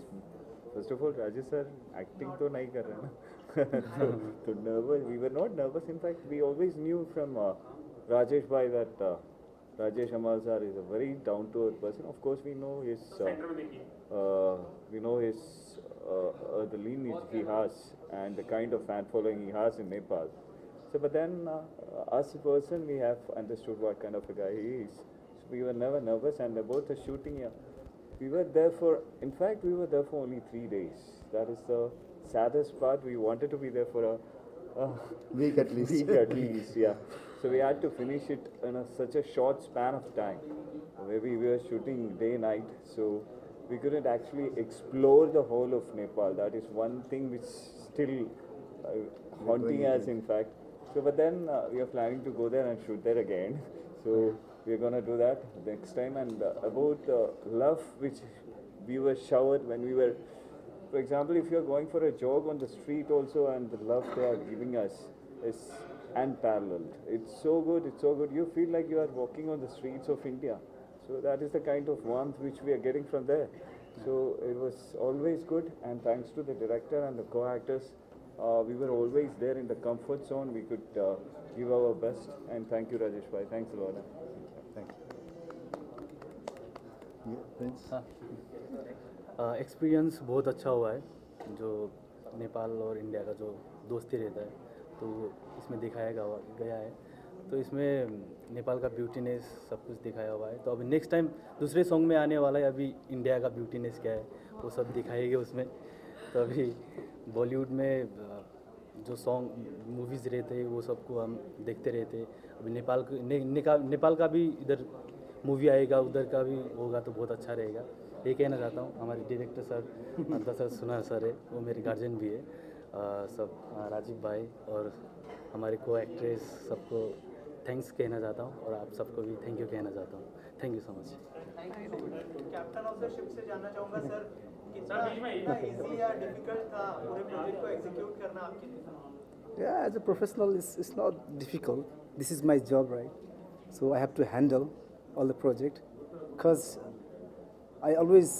First of all, Rajesh sir, acting तो नहीं कर रहे ना, तो तो nervous. We were not nervous. In fact, we always knew from uh, Rajesh bhai that uh, Rajesh Amal sir is a very down-to-earth person. Of course, we know his, uh, uh, we know his uh, uh, the lineage he has and the kind of fan following he has in Nepal. So, but then uh, as a person, we have understood what kind of a guy he is. So we were never nervous, and about the shooting. Yeah, we were there for, in fact, we were there for only three days. That is the saddest part. We wanted to be there for a uh, week at least. Week at least, yeah. So we had to finish it in a, such a short span of time. Maybe we were shooting day night, so we couldn't actually explore the whole of Nepal. That is one thing which still uh, haunting us, in fact. So, but then uh, we are planning to go there and shoot there again. So. We're gonna do that next time. And uh, about uh, love, which we were showered when we were, for example, if you're going for a jog on the street also, and the love they are giving us is unparalleled. It's so good, it's so good. You feel like you are walking on the streets of India. So that is the kind of warmth which we are getting from there. So it was always good, and thanks to the director and the co-actors, uh, we were always there in the comfort zone. We could uh, give our best, and thank you, Rajesh bhai. Thanks a lot. Experience बहुत अच्छा हुआ है. जो नेपाल और India का जो दोस्ती रहता है तो इसमें दिखाया गया है, तो इसमें नेपाल का ब्यूटीनेस सब कुछ दिखाया हुआ है. तो अभी नेक्स्ट टाइम दूसरे सॉन्ग में आने वाला है, अभी इंडिया का ब्यूटीनेस क्या है वो सब दिखाएंगे उसमें. तो अभी बॉलीवुड में जो सॉन्ग मूवीज़ रहते हैं वो सबको हम देखते रहते हैं. अभी नेपाल ने, ने, नेपाल का भी इधर मूवी आएगा, उधर का भी होगा, तो बहुत अच्छा रहेगा. ये कहना चाहता हूँ. हमारे डायरेक्टर सर दशरथ सुना सर है, वो मेरे गार्जियन भी है. आ, सब राजीव भाई और हमारे को एक्ट्रेस सबको थैंक्स कहना चाहता हूँ, और आप सबको भी थैंक यू कहना चाहता हूँ. Thank you so much. Captain of the ship से जानना चाहूँगा सर, कितना इजी या डिफिकल्ट था पूरे प्रोजेक्ट को एग्जीक्यूट करना आपके लिए? या as a professional it's not difficult. This is my job right, so I have to handle all the project, because I always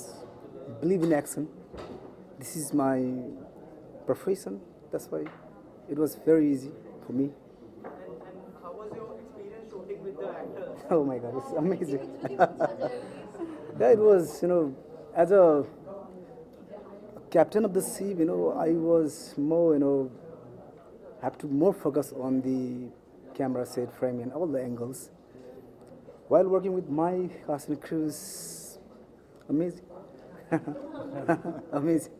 believe in action. This is my profession, that's why it was very easy for me. And, and how was your experience shooting with the actors? Oh my God, it's amazing. Yeah, it was, you know, as a captain of the sea, you know, I was more, you know, have to more focus on the camera set frame and all the angles. While working with my cast and crew is amazing, amazing.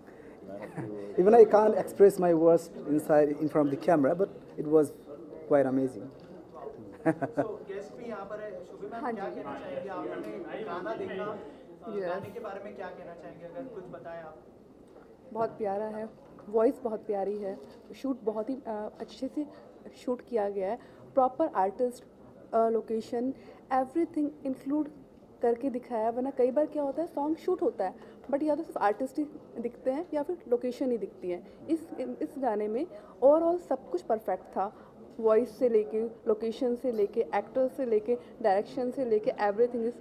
Even I can't express my words inside in front of the camera, but it was quite amazing. So guest भी यहाँ पर है. Shubhi ma'am क्या कहना चाहेंगे आपने गाना देखा, गाने के बारे में क्या कहना चाहेंगे, अगर कुछ बताएं आप? बहुत प्यारा है, वॉइस बहुत प्यारी है, शूट बहुत ही अच्छे से शूट किया गया है. Proper artist, location, everything include करके दिखाया है. वरना कई बार क्या होता है, सॉन्ग शूट होता है बट या तो सिर्फ आर्टिस्ट ही दिखते हैं या फिर लोकेशन ही दिखती है. इस इस गाने में ओवरऑल सब कुछ परफेक्ट था. वॉइस से लेके, लोकेशन से लेके, एक्टर्स से लेके, डायरेक्शन से लेके, एवरीथिंग इज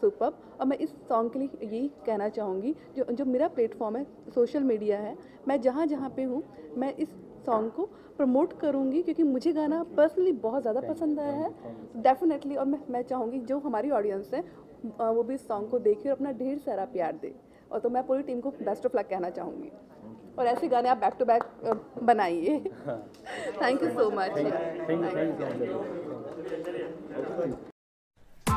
सुपर्ब. और मैं इस सॉन्ग के लिए यही कहना चाहूँगी, जो जो मेरा प्लेटफॉर्म है, सोशल मीडिया है, मैं जहाँ जहाँ पे हूँ मैं इस सॉन्ग को प्रमोट करूंगी, क्योंकि मुझे गाना पर्सनली बहुत ज़्यादा पसंद आया है डेफिनेटली. और मैं मैं चाहूँगी जो हमारी ऑडियंस है वो भी इस सॉन्ग को देखे और अपना ढेर सारा प्यार दे. और तो मैं पूरी टीम को बेस्ट ऑफ लक कहना चाहूँगी, और ऐसे गाने आप बैक टू बैक बनाइए. Thank you so much.